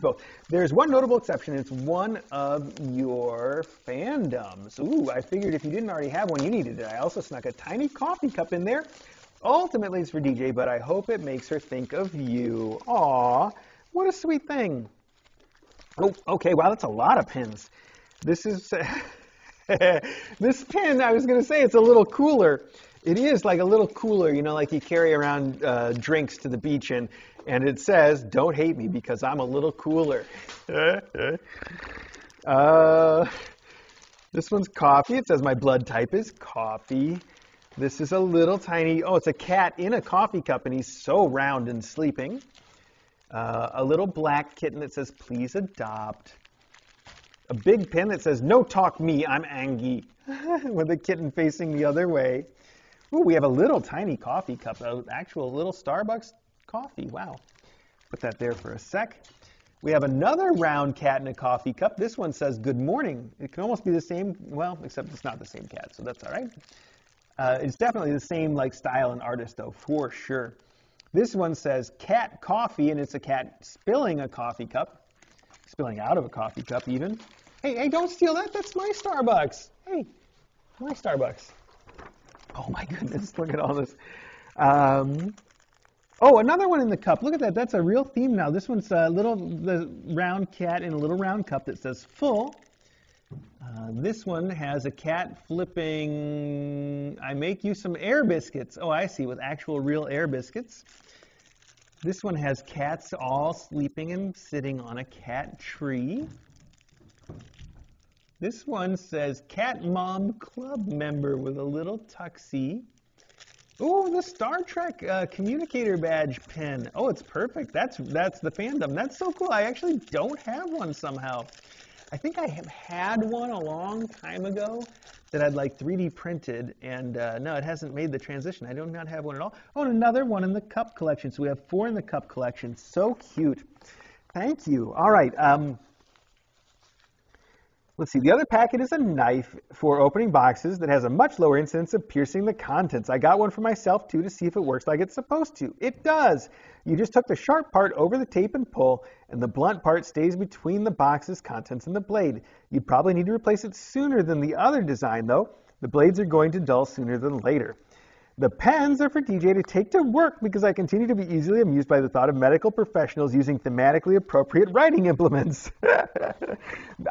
both. There's one notable exception. It's one of your fandoms. Ooh, I figured if you didn't already have one, you needed it. I also snuck a tiny coffee cup in there. Ultimately, it's for DJ, but I hope it makes her think of you. Aw, what a sweet thing. Oh, okay, wow, that's a lot of pins. This is... this pin, I was going to say, it's a little cooler. It is like a little cooler, you know, like you carry around drinks to the beach in, and it says, don't hate me because I'm a little cooler. This one's coffee. It says my blood type is coffee. This is a little tiny, oh, it's a cat in a coffee cup, and he's so round and sleeping. A little black kitten that says, please adopt. A big pin that says, no talk me, I'm Angie, with a kitten facing the other way. Ooh, we have a little tiny coffee cup, an actual little Starbucks coffee. Wow. Put that there for a sec. We have another round cat in a coffee cup. This one says, good morning. It can almost be the same, well, except it's not the same cat, so that's all right. It's definitely the same like style and artist, though, for sure. This one says, cat coffee, and it's a cat spilling a coffee cup, spilling out of a coffee cup even. Hey, hey, don't steal that. That's my Starbucks. Hey, my Starbucks. Oh, my goodness. Look at all this. Oh, another one in the cup. Look at that. That's a real theme now. This one's a little the round cat in a little round cup that says full. This one has a cat flipping, I make you some air biscuits. Oh, I see, with actual real air biscuits. This one has cats all sleeping and sitting on a cat tree. This one says Cat Mom Club member with a little tuxie. Oh, the Star Trek communicator badge pin. Oh, it's perfect. That's the fandom. That's so cool. I actually don't have one somehow. I think I have had one a long time ago that I'd like 3D printed, and no, it hasn't made the transition. I do not have one at all. Oh, and another one in the cup collection. So we have 4 in the cup collection. So cute. Thank you. All right. Let's see, the other packet is a knife for opening boxes that has a much lower incidence of piercing the contents. I got one for myself, too, to see if it works like it's supposed to. It does. You just took the sharp part over the tape and pull, and the blunt part stays between the box's contents and the blade. You'd probably need to replace it sooner than the other design, though. The blades are going to dull sooner than later. The pens are for DJ to take to work because I continue to be easily amused by the thought of medical professionals using thematically appropriate writing implements.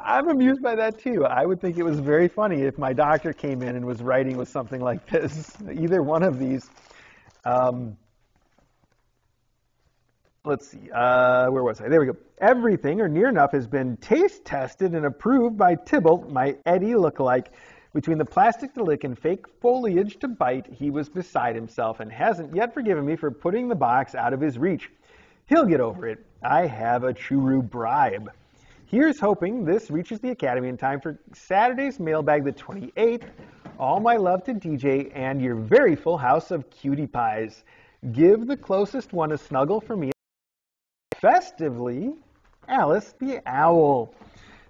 I'm amused by that too. I would think it was very funny if my doctor came in and was writing with something like this, either one of these. Let's see, where was I? There we go. Everything, or near enough, has been taste tested and approved by Tibble, my Eddie lookalike. Between the plastic to lick and fake foliage to bite, he was beside himself and hasn't yet forgiven me for putting the box out of his reach. He'll get over it. I have a churu bribe. Here's hoping this reaches the Academy in time for Saturday's mailbag the 28th. All my love to DJ and your very full house of cutie pies. Give the closest one a snuggle for me. Festively, Alice the Owl.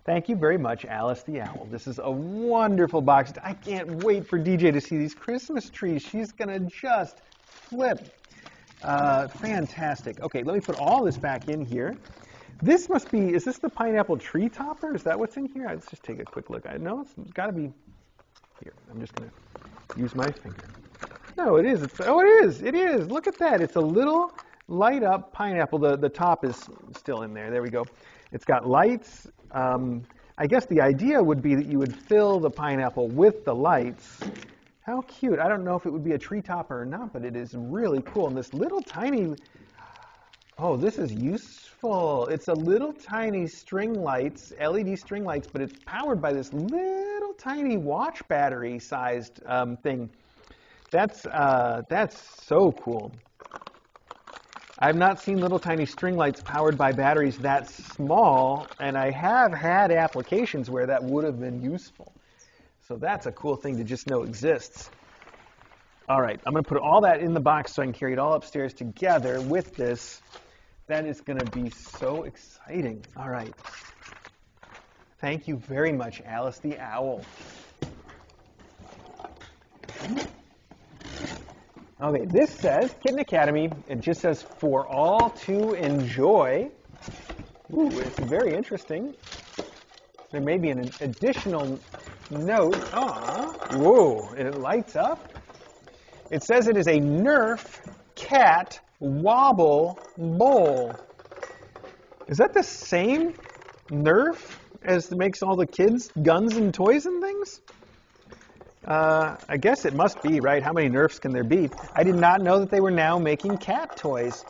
Thank you very much, Alice the Owl. This is a wonderful box. I can't wait for DJ to see these Christmas trees. She's going to just flip. Fantastic. Okay, let me put all this back in here. This must be, is this the pineapple tree topper? Is that what's in here? Let's just take a quick look. I know it's got to be here. I'm just going to use my finger. No, it is. It's, oh, it is. It is. Look at that. It's a little light up pineapple. The top is still in there. There we go. It's got lights. I guess the idea would be that you would fill the pineapple with the lights. How cute. I don't know if it would be a tree topper or not, but it is really cool. And this little tiny, oh, this is useful. It's a little tiny string lights, LED string lights, but it's powered by this little tiny watch battery sized thing. That's so cool. I've not seen little tiny string lights powered by batteries that small, and I have had applications where that would have been useful. So that's a cool thing to just know exists. All right, I'm going to put all that in the box so I can carry it all upstairs together with this. That is going to be so exciting. All right. Thank you very much, Alice the Owl. Okay, this says Kitten Academy. It just says for all to enjoy. Ooh, it's very interesting. There may be an additional note. Aww. Whoa, and it lights up. It says it is a Nerf Cat Wobble Bowl. Is that the same Nerf as makes all the kids guns and toys and things? I guess it must be, right? How many Nerfs can there be? I did not know that they were now making cat toys.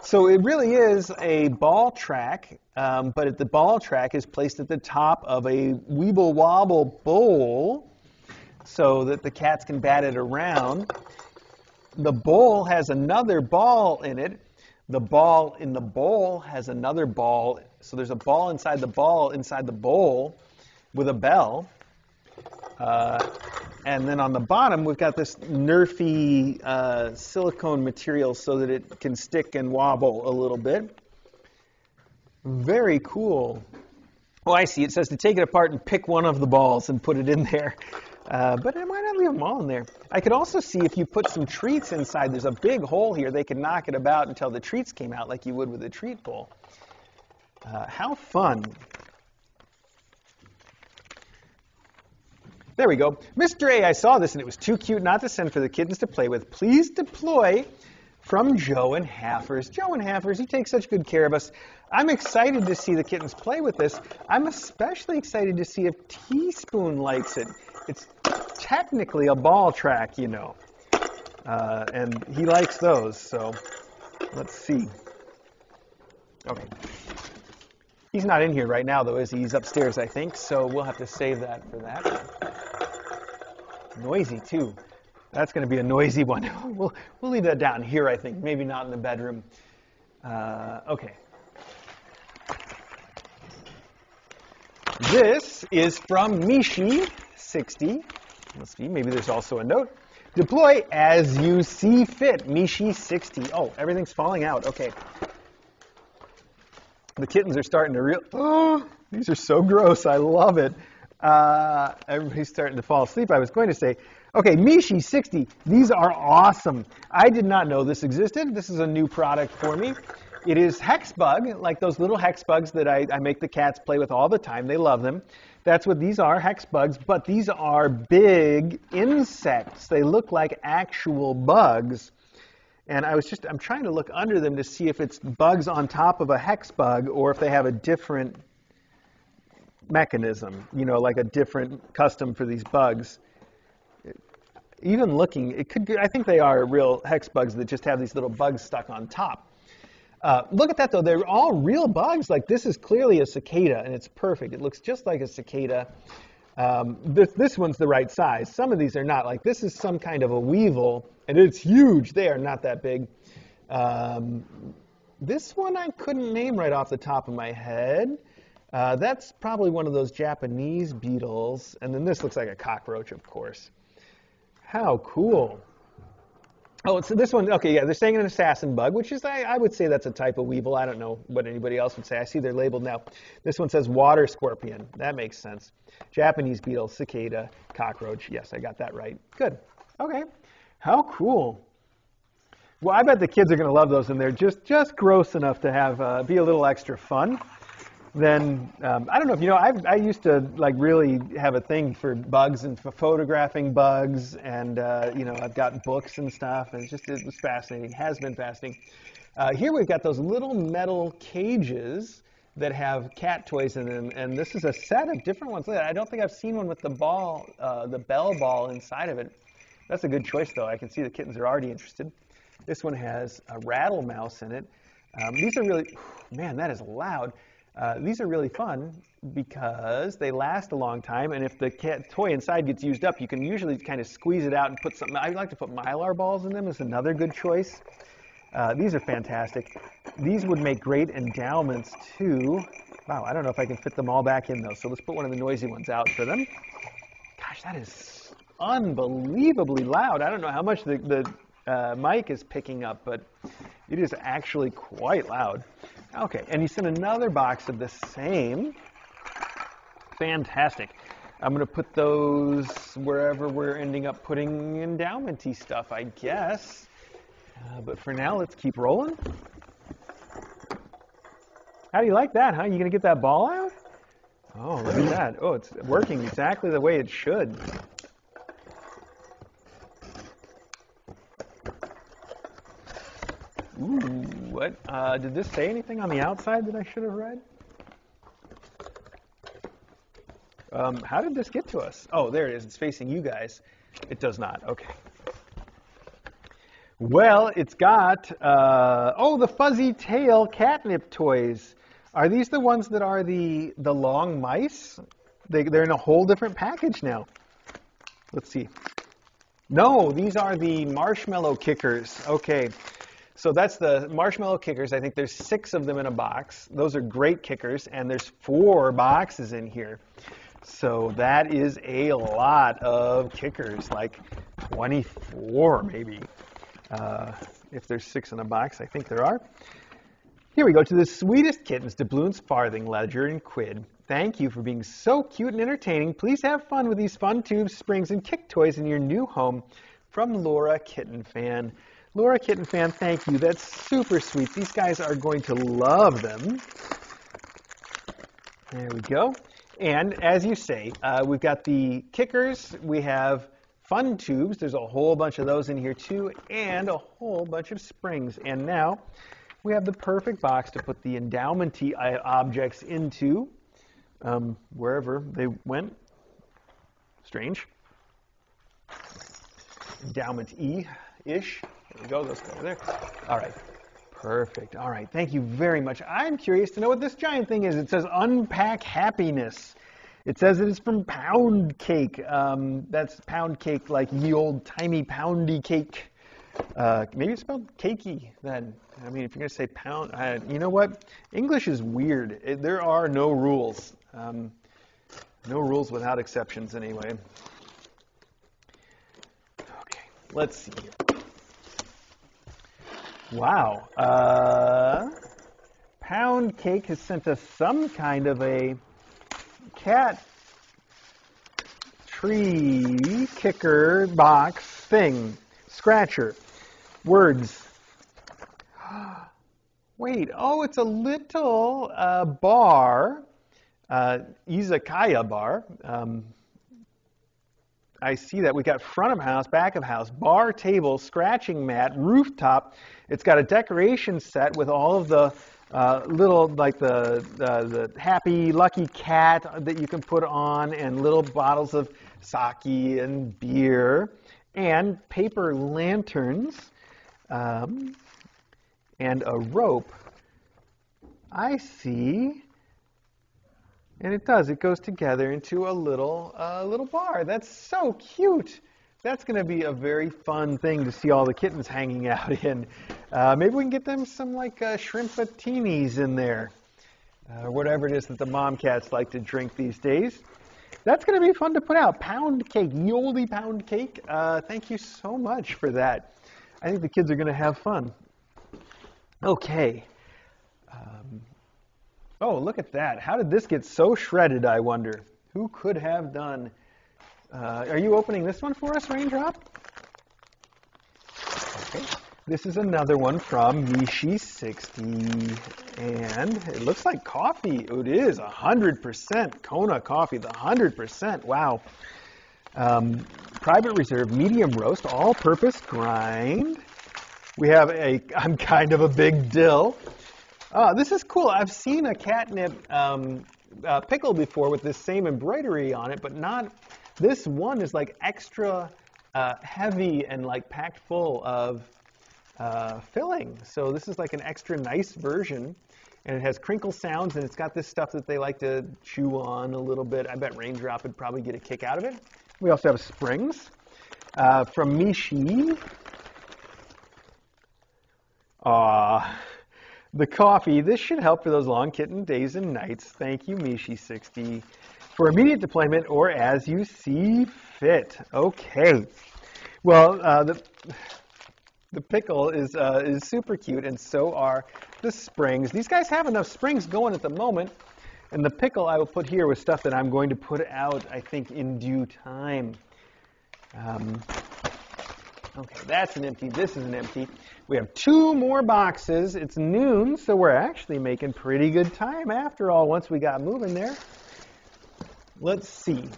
So it really is a ball track, but the ball track is placed at the top of a Weeble Wobble bowl so that the cats can bat it around. The bowl has another ball in it. The ball in the bowl has another ball. So there's a ball inside the bowl with a bell. And then on the bottom, we've got this Nerfy silicone material so that it can stick and wobble a little bit. Very cool. Oh, I see. It says to take it apart and pick one of the balls and put it in there. But I might not leave them all in there. I could also see if you put some treats inside. There's a big hole here. They could knock it about until the treats came out like you would with a treat bowl. How fun. There we go. Mr. A, I saw this and it was too cute not to send for the kittens to play with. Please deploy from Joe and Haffers. Joe and Haffers, you take such good care of us. I'm excited to see the kittens play with this. I'm especially excited to see if Teaspoon likes it. It's technically a ball track, you know. And he likes those, so let's see. Okay. He's not in here right now, though, is he? He's upstairs, I think, so we'll have to save that for that. Noisy, too. That's going to be a noisy one. We'll leave that down here, I think. Maybe not in the bedroom. Okay. This is from Mishi60. Let's see, maybe there's also a note. Deploy as you see fit, Mishi60. Oh, everything's falling out. Okay. The kittens are starting to oh, these are so gross. I love it. Everybody's starting to fall asleep. I was going to say, okay, Mishi60, these are awesome. I did not know this existed. This is a new product for me. It is Hexbug, like those little Hexbugs that I make the cats play with all the time. They love them. That's what these are, Hexbugs, but these are big insects. They look like actual bugs. And I'm trying to look under them to see if it's bugs on top of a hex bug or if they have a different mechanism, you know, like a different custom for these bugs. Even looking, I think they are real hex bugs that just have these little bugs stuck on top. Look at that though, they're all real bugs. Like this is clearly a cicada and it's perfect. It looks just like a cicada. This one's the right size. Some of these are not. Like this is some kind of a weevil, and it's huge. They are not that big. This one I couldn't name right off the top of my head. That's probably one of those Japanese beetles. And then this looks like a cockroach, of course. How cool. Oh, so this one, okay, yeah, they're saying an assassin bug, which is, I would say that's a type of weevil. I don't know what anybody else would say. I see they're labeled now. This one says water scorpion. That makes sense. Japanese beetle, cicada, cockroach. Yes, I got that right. Good. Okay. How cool. Well, I bet the kids are going to love those, and they're just gross enough to have be a little extra fun. Then, I don't know if you know, I used to like really have a thing for bugs and for photographing bugs, and you know, I've got books and stuff, and it was fascinating, has been fascinating. Here we've got those little metal cages that have cat toys in them, and this is a set of different ones. I don't think I've seen one with the ball, the bell ball inside of it. That's a good choice though, I can see the kittens are already interested. This one has a rattle mouse in it. These are really, man, that is loud. These are really fun because they last a long time, and if the cat toy inside gets used up, you can usually kind of squeeze it out and put something. I like to put Mylar balls in them. It's another good choice. These are fantastic. These would make great endowments, too. Wow, I don't know if I can fit them all back in, though, so let's put one of the noisy ones out for them. Gosh, that is unbelievably loud. I don't know how much the mic is picking up, but it is actually quite loud. Okay, and he sent another box of the same. Fantastic. I'm going to put those wherever we're ending up putting endowment-y stuff, I guess. But for now, let's keep rolling. How do you like that, huh? You going to get that ball out? Oh, look at that. Oh, it's working exactly the way it should. Ooh, what? Did this say anything on the outside that I should have read? How did this get to us? Oh, there it is. It's facing you guys. It does not. Okay. Well, it's got, oh, the fuzzy tail catnip toys. Are these the ones that are the long mice? They're in a whole different package now. Let's see. No, these are the marshmallow kickers. Okay. So that's the marshmallow kickers. I think there's 6 of them in a box. Those are great kickers, and there's 4 boxes in here. So that is a lot of kickers, like 24 maybe. If there's 6 in a box, I think there are. Here we go, to the sweetest kittens, Doubloons, Farthing, Ledger, and Quid. Thank you for being so cute and entertaining. Please have fun with these fun tubes, springs, and kick toys in your new home. From Laura, Kitten Fan. Laura, Kitten Fan, thank you. That's super sweet. These guys are going to love them. There we go. And as you say, we've got the kickers. We have fun tubes. There's a whole bunch of those in here too, and a whole bunch of springs. And now we have the perfect box to put the endowment-y objects into, wherever they went. Strange. Endowment-y-ish. There we go. Let's go over there. All right. Perfect. All right. Thank you very much. I'm curious to know what this giant thing is. It says Unpack Happiness. It says it is from Pound Cake. That's Pound Cake, like ye old-timey poundy cake. Maybe it's spelled cakey then. I mean, if you're going to say pound, you know what? English is weird. There are no rules. No rules without exceptions anyway. Okay, let's see here. Wow. Pound Cake has sent us some kind of a cat tree kicker box thing. Scratcher. Words. Wait, oh, it's a little bar, izakaya bar. I see that. We got front of house, back of house, bar table, scratching mat, rooftop. It's got a decoration set with all of the little, like the happy, lucky cat that you can put on, and little bottles of sake and beer, and paper lanterns, and a rope. I see. And it does. It goes together into a little bar. That's so cute. That's going to be a very fun thing to see all the kittens hanging out in. Maybe we can get them some, like, shrimpatinis in there, or whatever it is that the mom cats like to drink these days. That's going to be fun to put out. Pound Cake, ye olde Pound Cake. Thank you so much for that. I think the kids are going to have fun. Okay. Oh, look at that. How did this get so shredded, I wonder? Who could have done? Are you opening this one for us, Raindrop? Okay. This is another one from Mishi60, and it looks like coffee. It is 100% Kona coffee, the 100%. Wow. Private Reserve, medium roast, all-purpose grind. We have a, I'm kind of a big dill. This is cool. I've seen a catnip pickle before with this same embroidery on it, but not, this one is like extra heavy and like packed full of filling. So this is like an extra nice version, and it has crinkle sounds, and it's got this stuff that they like to chew on a little bit. I bet Raindrop would probably get a kick out of it. We also have springs from Mishi. The coffee. This should help for those long kitten days and nights. Thank you, Mishi60, for immediate deployment or as you see fit. Okay. Well, the pickle is super cute, and so are the springs. These guys have enough springs going at the moment. And the pickle I will put here with stuff that I'm going to put out, I think, in due time. Okay, that's an empty. This is an empty. We have two more boxes. It's noon, so we're actually making pretty good time after all once we got moving there. Let's see.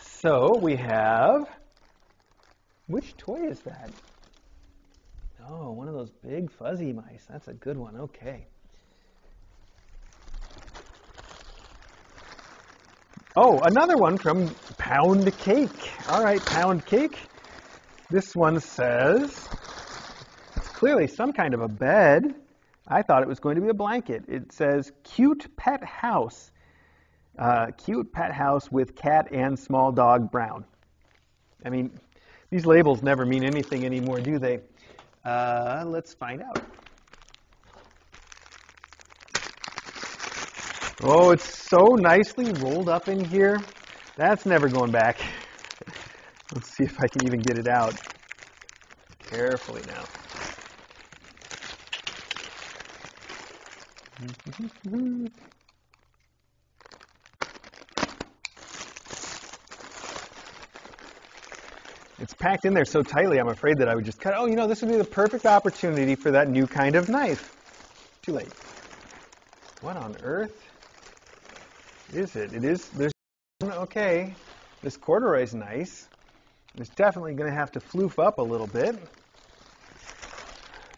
So we have... Which toy is that? Oh, one of those big fuzzy mice. That's a good one. Okay. Oh, another one from Pound Cake. All right, Pound Cake. This one says, it's clearly some kind of a bed. I thought it was going to be a blanket. It says, cute pet house. Cute pet house with cat and small dog Brown. I mean, these labels never mean anything anymore, do they? Let's find out. Oh, it's so nicely rolled up in here. That's never going back. Let's see if I can even get it out. Carefully now. It's packed in there so tightly, I'm afraid that I would just cut. Oh, you know, this would be the perfect opportunity for that new kind of knife. Too late. What on earth? Is it? It is. There's okay. This corduroy's nice. It's definitely going to have to floof up a little bit.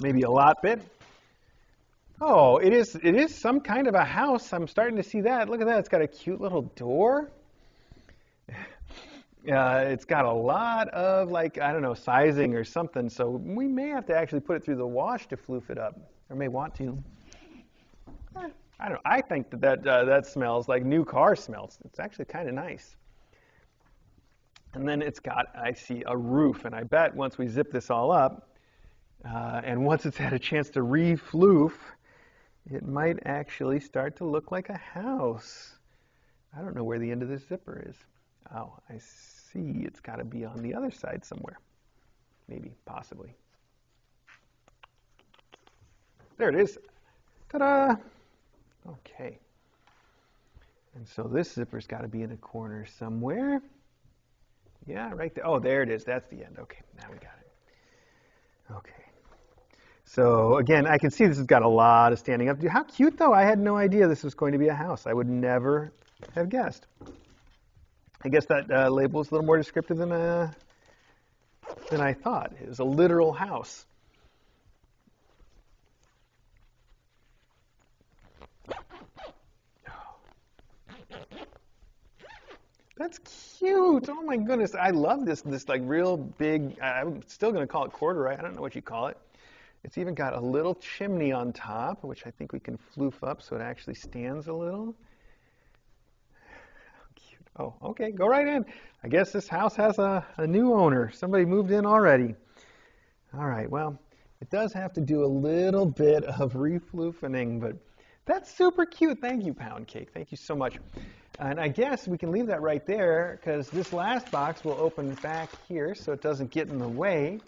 Maybe a lot bit. Oh, it is. It is some kind of a house. I'm starting to see that. Look at that. It's got a cute little door. It's got a lot of, like, I don't know, sizing or something. So we may have to actually put it through the wash to floof it up, or may want to. I don't know. I think that smells like new car smells. It's actually kind of nice. And then it's got, I see, a roof. And I bet once we zip this all up, and once it's had a chance to re-floof, it might actually start to look like a house. I don't know where the end of this zipper is. Oh, I see. It's got to be on the other side somewhere. Maybe, possibly. There it is. Ta-da! Okay, and so this zipper's got to be in a corner somewhere. Yeah, right there. Oh, there it is. That's the end. Okay, now we got it. Okay, so again, I can see this has got a lot of standing up. How cute, though. I had no idea this was going to be a house. I would never have guessed. I guess that label is a little more descriptive than I thought. It was a literal house. That's cute. Oh my goodness. I love this like real big, I'm still going to call it corduroy. I don't know what you call it. It's even got a little chimney on top, which I think we can floof up so it actually stands a little. How cute. Oh, okay. Go right in. I guess this house has a new owner. Somebody moved in already. All right. Well, it does have to do a little bit of refloofening, but that's super cute. Thank you, Pound Cake. Thank you so much. And I guess we can leave that right there because this last box will open back here so it doesn't get in the way.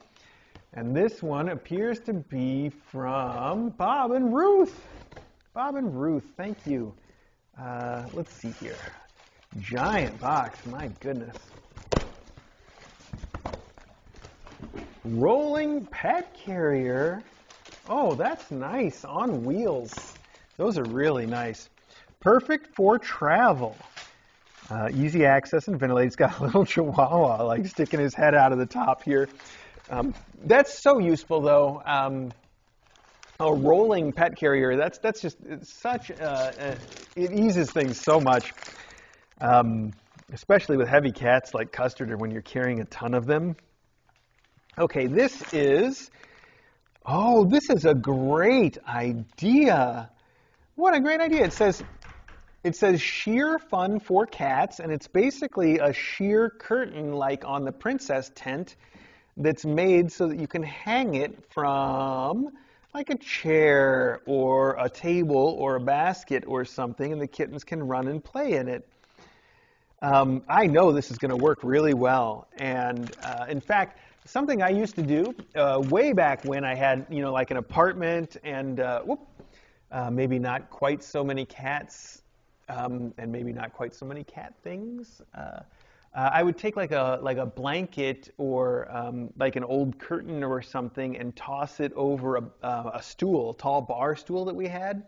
And this one appears to be from Bob and Ruth. Bob and Ruth, thank you. Let's see here. Giant box, my goodness. Rolling pet carrier. Oh, that's nice, on wheels. Those are really nice. Perfect for travel. Easy access and ventilate. It's got a little chihuahua like sticking his head out of the top here. That's so useful though. A rolling pet carrier, that's just such, it eases things so much. Especially with heavy cats like Custard or when you're carrying a ton of them. Okay, this is a great idea. What a great idea. It says sheer fun for cats, and it's basically a sheer curtain like on the princess tent that's made so that you can hang it from like a chair or a table or a basket or something, and the kittens can run and play in it. I know this is going to work really well, and in fact, something I used to do way back when I had, like an apartment and Maybe not quite so many cats, and maybe not quite so many cat things. I would take like a blanket or like an old curtain or something and toss it over a stool, tall bar stool that we had,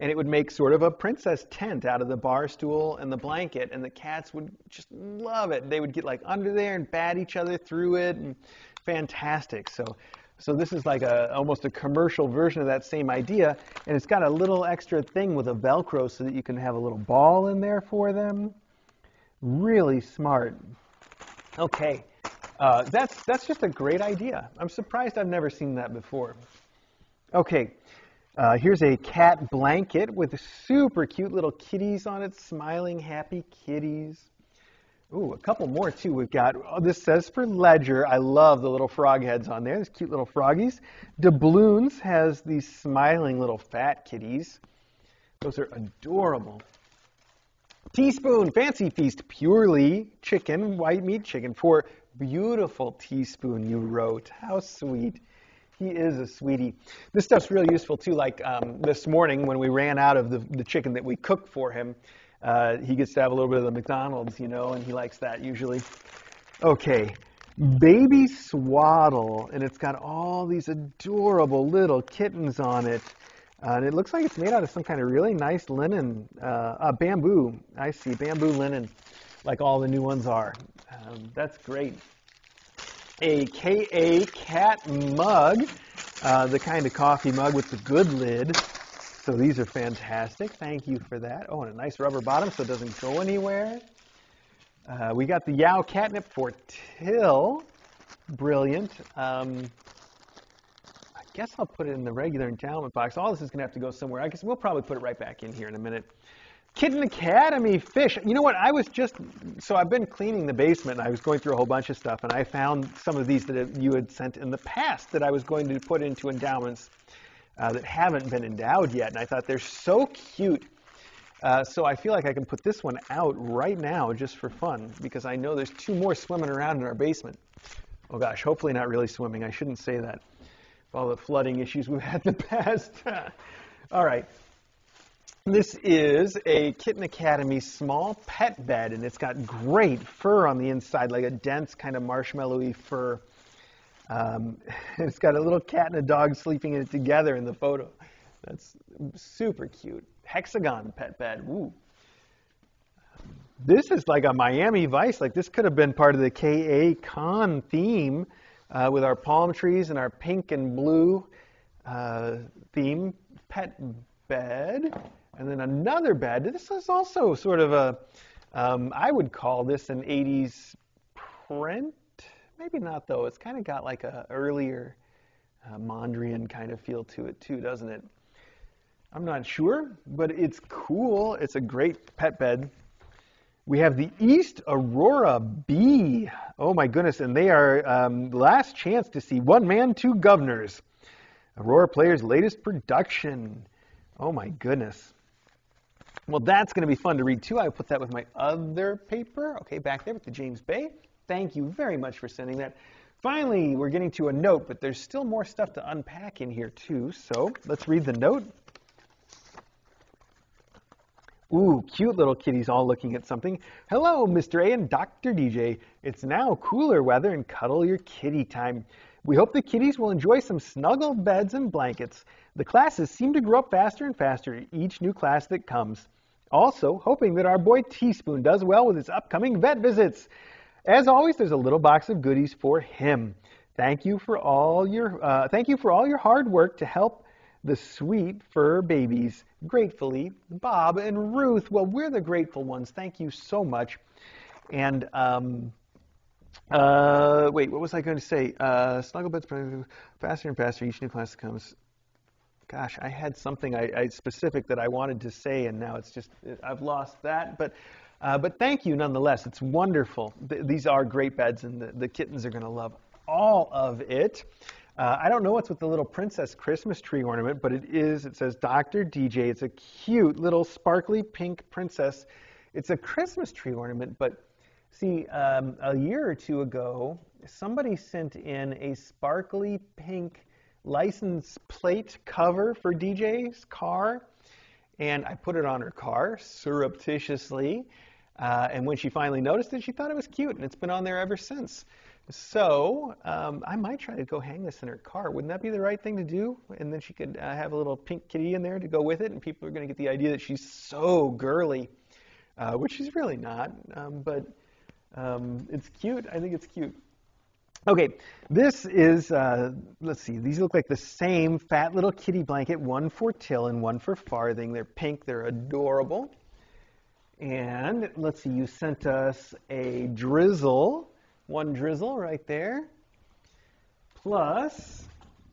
and it would make sort of a princess tent out of the bar stool and the blanket, and the cats would just love it. They would get like under there and bat each other through it, and fantastic. So this is like almost a commercial version of that same idea, and it's got a little extra thing with a Velcro so that you can have a little ball in there for them. Really smart. Okay, that's just a great idea. I'm surprised I've never seen that before. Okay, here's a cat blanket with super cute little kitties on it, smiling, happy kitties. Ooh, a couple more too. We've got, oh, this says for Ledger. I love the little frog heads on there. There's cute little froggies. Doubloons has these smiling little fat kitties. Those are adorable. Teaspoon, Fancy Feast, purely chicken, white meat chicken for beautiful Teaspoon, you wrote. How sweet. He is a sweetie. This stuff's really useful too. Like this morning when we ran out of the chicken that we cooked for him, he gets to have a little bit of the McDonald's, you know, and he likes that usually. Okay, baby swaddle, and it's got all these adorable little kittens on it, and it looks like it's made out of some kind of really nice linen, bamboo. I see, bamboo linen, like all the new ones are. That's great. A K.A. cat mug, the kind of coffee mug with the good lid. So these are fantastic. Thank you for that. Oh, and a nice rubber bottom so it doesn't go anywhere. We got the Yow catnip for Till. Brilliant. I guess I'll put it in the regular endowment box. All this is going to have to go somewhere. I guess we'll probably put it right back in here in a minute. Kitten Academy fish. You know what? I've been cleaning the basement, and I was going through a whole bunch of stuff, and I found some of these that you had sent in the past that I was going to put into endowments. That haven't been endowed yet, and I thought they're so cute. So I feel like I can put this one out right now just for fun, because I know there's two more swimming around in our basement. Oh gosh, hopefully not really swimming. I shouldn't say that. With all the flooding issues we've had in the past. All right. This is a Kitten Academy small pet bed, and it's got great fur on the inside, like a dense kind of marshmallowy fur. It's got a little cat and a dog sleeping in it together in the photo. That's super cute. Hexagon pet bed. Ooh. This is like a Miami Vice. Like this could have been part of the K.A. Con theme with our palm trees and our pink and blue theme pet bed. And then another bed. This is also sort of a, I would call this an 80s print. Maybe not, though. It's kind of got like a earlier Mondrian kind of feel to it, too, doesn't it? I'm not sure, but it's cool. It's a great pet bed. We have the East Aurora Bee. Oh, my goodness. And they are last chance to see One Man, Two Governors. Aurora Player's latest production. Oh, my goodness. Well, that's going to be fun to read, too. I put that with my other paper. Okay, back there with the James Bay. Thank you very much for sending that. Finally, we're getting to a note, but there's still more stuff to unpack in here too, so let's read the note. Ooh, cute little kitties all looking at something. Hello, Mr. A and Dr. DJ. It's now cooler weather and cuddle your kitty time. We hope the kitties will enjoy some snuggle beds and blankets. The classes seem to grow up faster and faster, each new class that comes. Also, hoping that our boy Teaspoon does well with his upcoming vet visits. As always, there's a little box of goodies for him. Thank you for all your hard work to help the sweet fur babies. Gratefully, Bob and Ruth. Well, we're the grateful ones. Thank you so much. And wait, what was I going to say? Snuggle beds faster and faster. Each new class comes. Gosh, I had something specific that I wanted to say, and now it's just I've lost that, but. But thank you nonetheless. It's wonderful. These are great beds, and the kittens are going to love all of it. I don't know what's with the little princess Christmas tree ornament, but it says Dr. DJ. It's a cute little sparkly pink princess. It's a Christmas tree ornament, but see, a year or two ago, somebody sent in a sparkly pink license plate cover for DJ's car, and I put it on her car surreptitiously. And when she finally noticed it, she thought it was cute, and it's been on there ever since. So I might try to go hang this in her car. Wouldn't that be the right thing to do? And then she could have a little pink kitty in there to go with it, and people are going to get the idea that she's so girly, which she's really not, but it's cute. I think it's cute. Okay, this is, let's see, these look like the same fat little kitty blanket, one for Till and one for Farthing. They're pink, they're adorable. And let's see, you sent us a Drizzle, one Drizzle right there, plus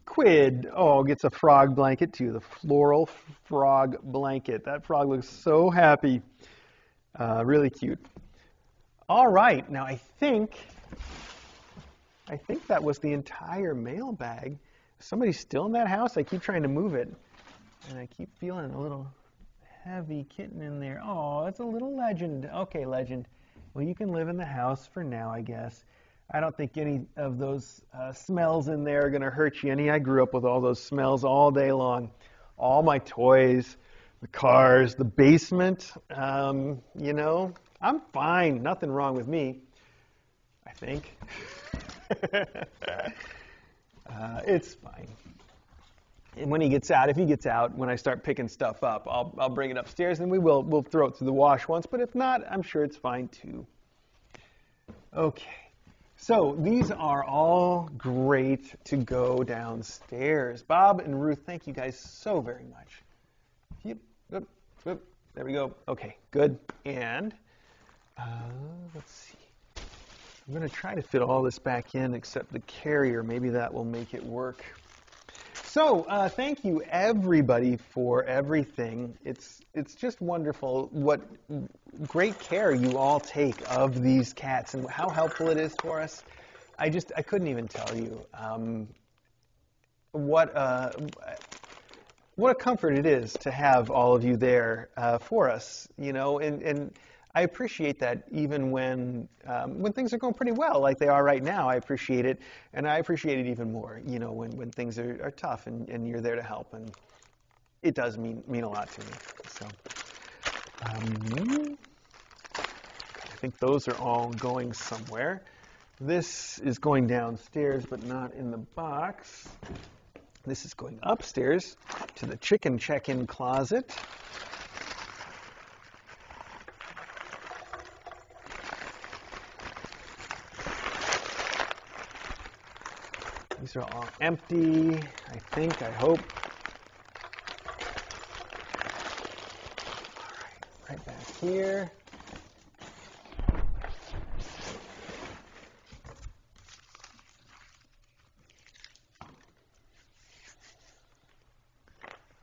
Quid. Oh, gets a frog blanket too, the floral frog blanket. That frog looks so happy, really cute. All right, now I think that was the entire mailbag. Somebody's still in that house. I keep trying to move it, and I keep feeling a little heavy kitten in there. Oh, that's a little Legend. Okay, Legend. Well, you can live in the house for now, I guess. I don't think any of those smells in there are going to hurt you any. I grew up with all those smells all day long. All my toys, the cars, the basement. You know, I'm fine. Nothing wrong with me, I think. It's fine. And when he gets out, if he gets out, when I start picking stuff up, I'll bring it upstairs, and we'll throw it through the wash once, but if not, I'm sure it's fine too. Okay, so these are all great to go downstairs. Bob and Ruth, thank you guys so very much. Yep, yep, yep. There we go. Okay, good. And let's see. I'm going to try to fit all this back in except the carrier. Maybe that will make it work. So thank you everybody for everything. It's just wonderful what great care you all take of these cats and how helpful it is for us. I couldn't even tell you what a comfort it is to have all of you there for us, you know, and I appreciate that even when things are going pretty well, like they are right now. I appreciate it, and I appreciate it even more, you know, when things are tough and you're there to help, and it does mean a lot to me. So I think those are all going somewhere. This is going downstairs, but not in the box. This is going upstairs to the chicken check-in closet. These are all empty, I think, I hope. All right, right back here.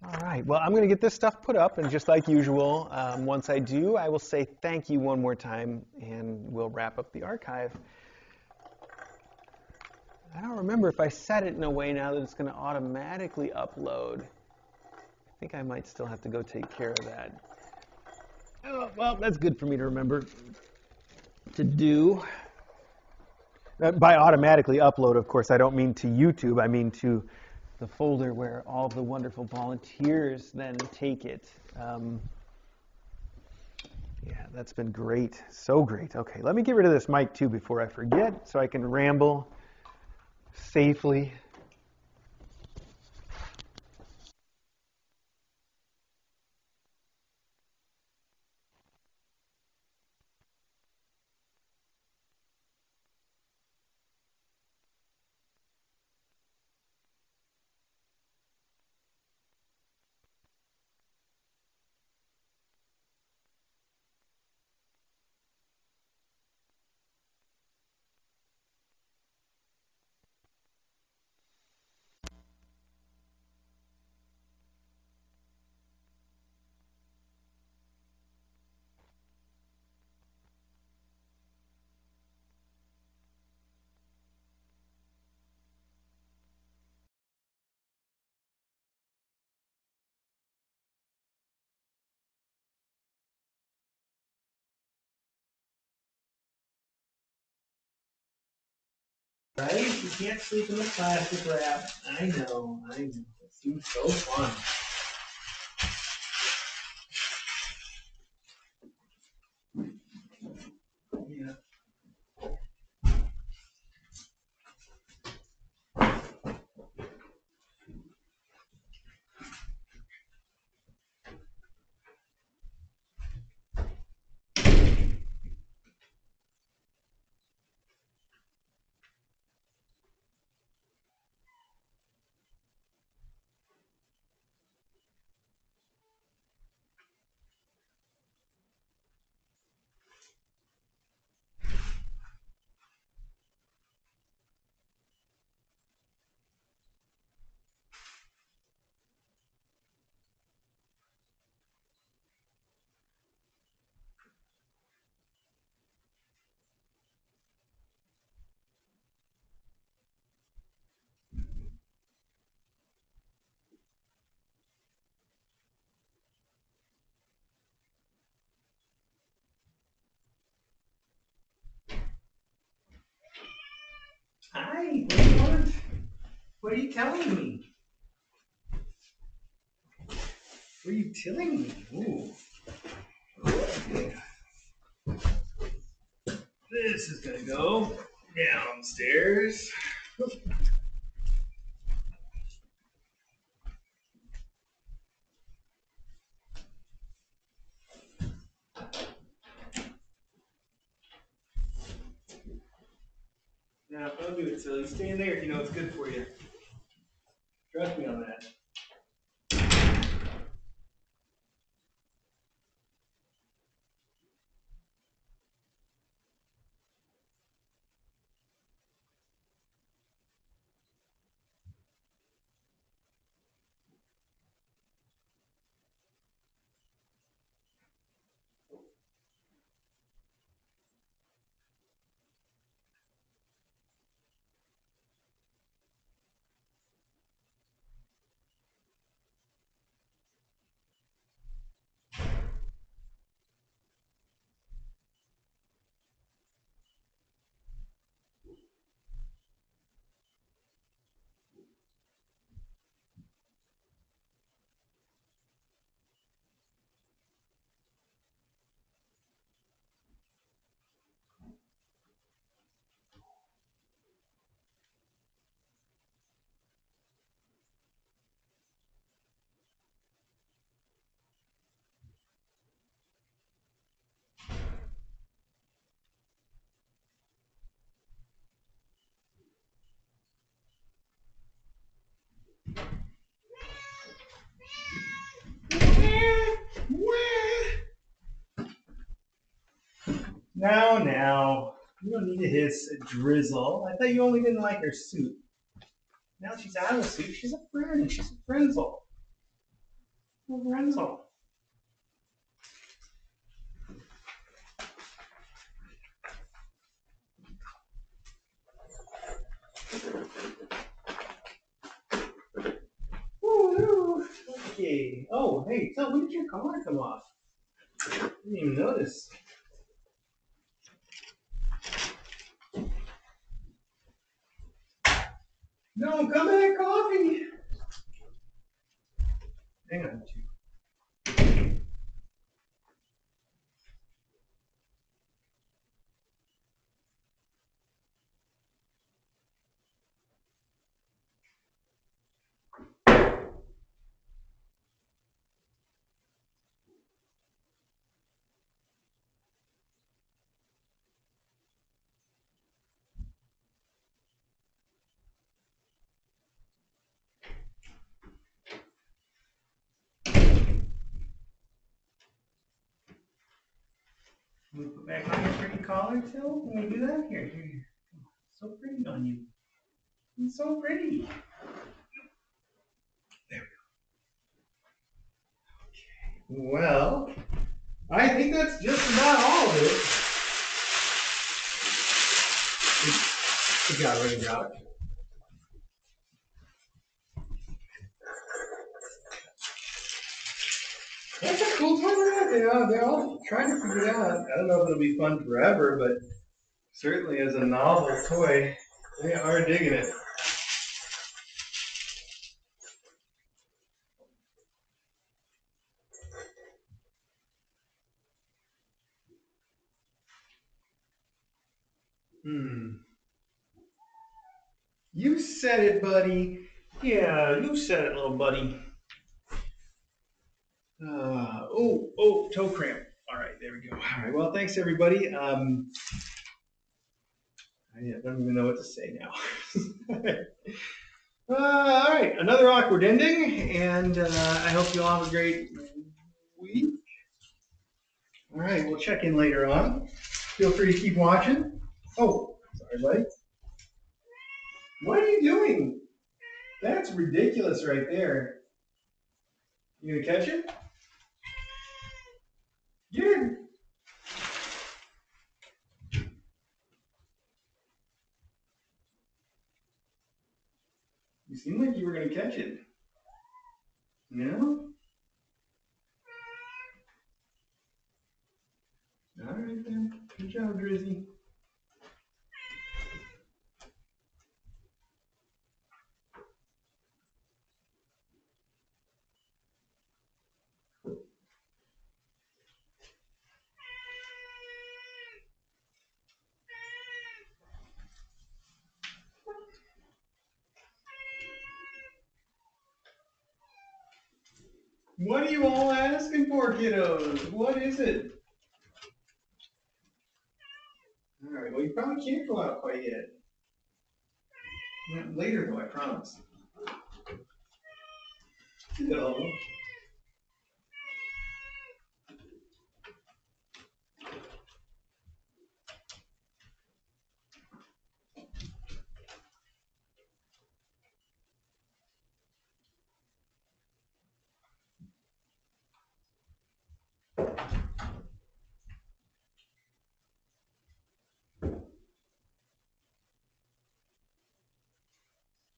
All right, well, I'm going to get this stuff put up, and just like usual, once I do, I will say thank you one more time, and we'll wrap up the archive. I don't remember if I set it in a way now that it's going to automatically upload. I think I might still have to go take care of that. Oh, well, that's good for me to remember to do. By automatically upload, of course, I don't mean to YouTube. I mean to the folder where all the wonderful volunteers then take it. Yeah, that's been great. So great. Okay, let me get rid of this mic, too, before I forget, so I can ramble safely. Right? You can't sleep in the plastic wrap. I know. This seems so fun. Hi, what are you telling me? What are you telling me? Ooh. This is gonna go downstairs. No, don't do it, silly. Stay in there if you know it's good for you. Trust me on that. Now, you don't need to hiss at Drizzle. I thought you only didn't like her suit. Now she's out of the suit. She's a friend. She's a Frienzel. A Frienzel. Woo-hoo. Okay. Oh, hey, Till, when did your collar come off? I didn't even notice. No, come back, coffee. Hang on. Can we put back on your pretty collar, Till? Can we do that? Here. So pretty on you. It's so pretty. There we go. Okay. Well, I think that's just about all of it. We got Raindrop. That's a cool time around. They're all trying to figure it out. I don't know if it'll be fun forever, but certainly as a novel toy, They are digging it. You said it, buddy. Yeah, you said it, little buddy. Oh, toe cramp. All right, there we go. All right, well, thanks, everybody. I don't even know what to say now. All right, another awkward ending, and I hope you all have a great week. All right, we'll check in later on. Feel free to keep watching. Oh, sorry, buddy. What are you doing? That's ridiculous right there. You gonna catch it? Yeah. You seemed like you were gonna catch it. No? All right then. Good job, Drizzy. What are you all asking for, kiddos? What is it? All right, well, you probably can't go out quite yet. Not later, though, I promise. Hello.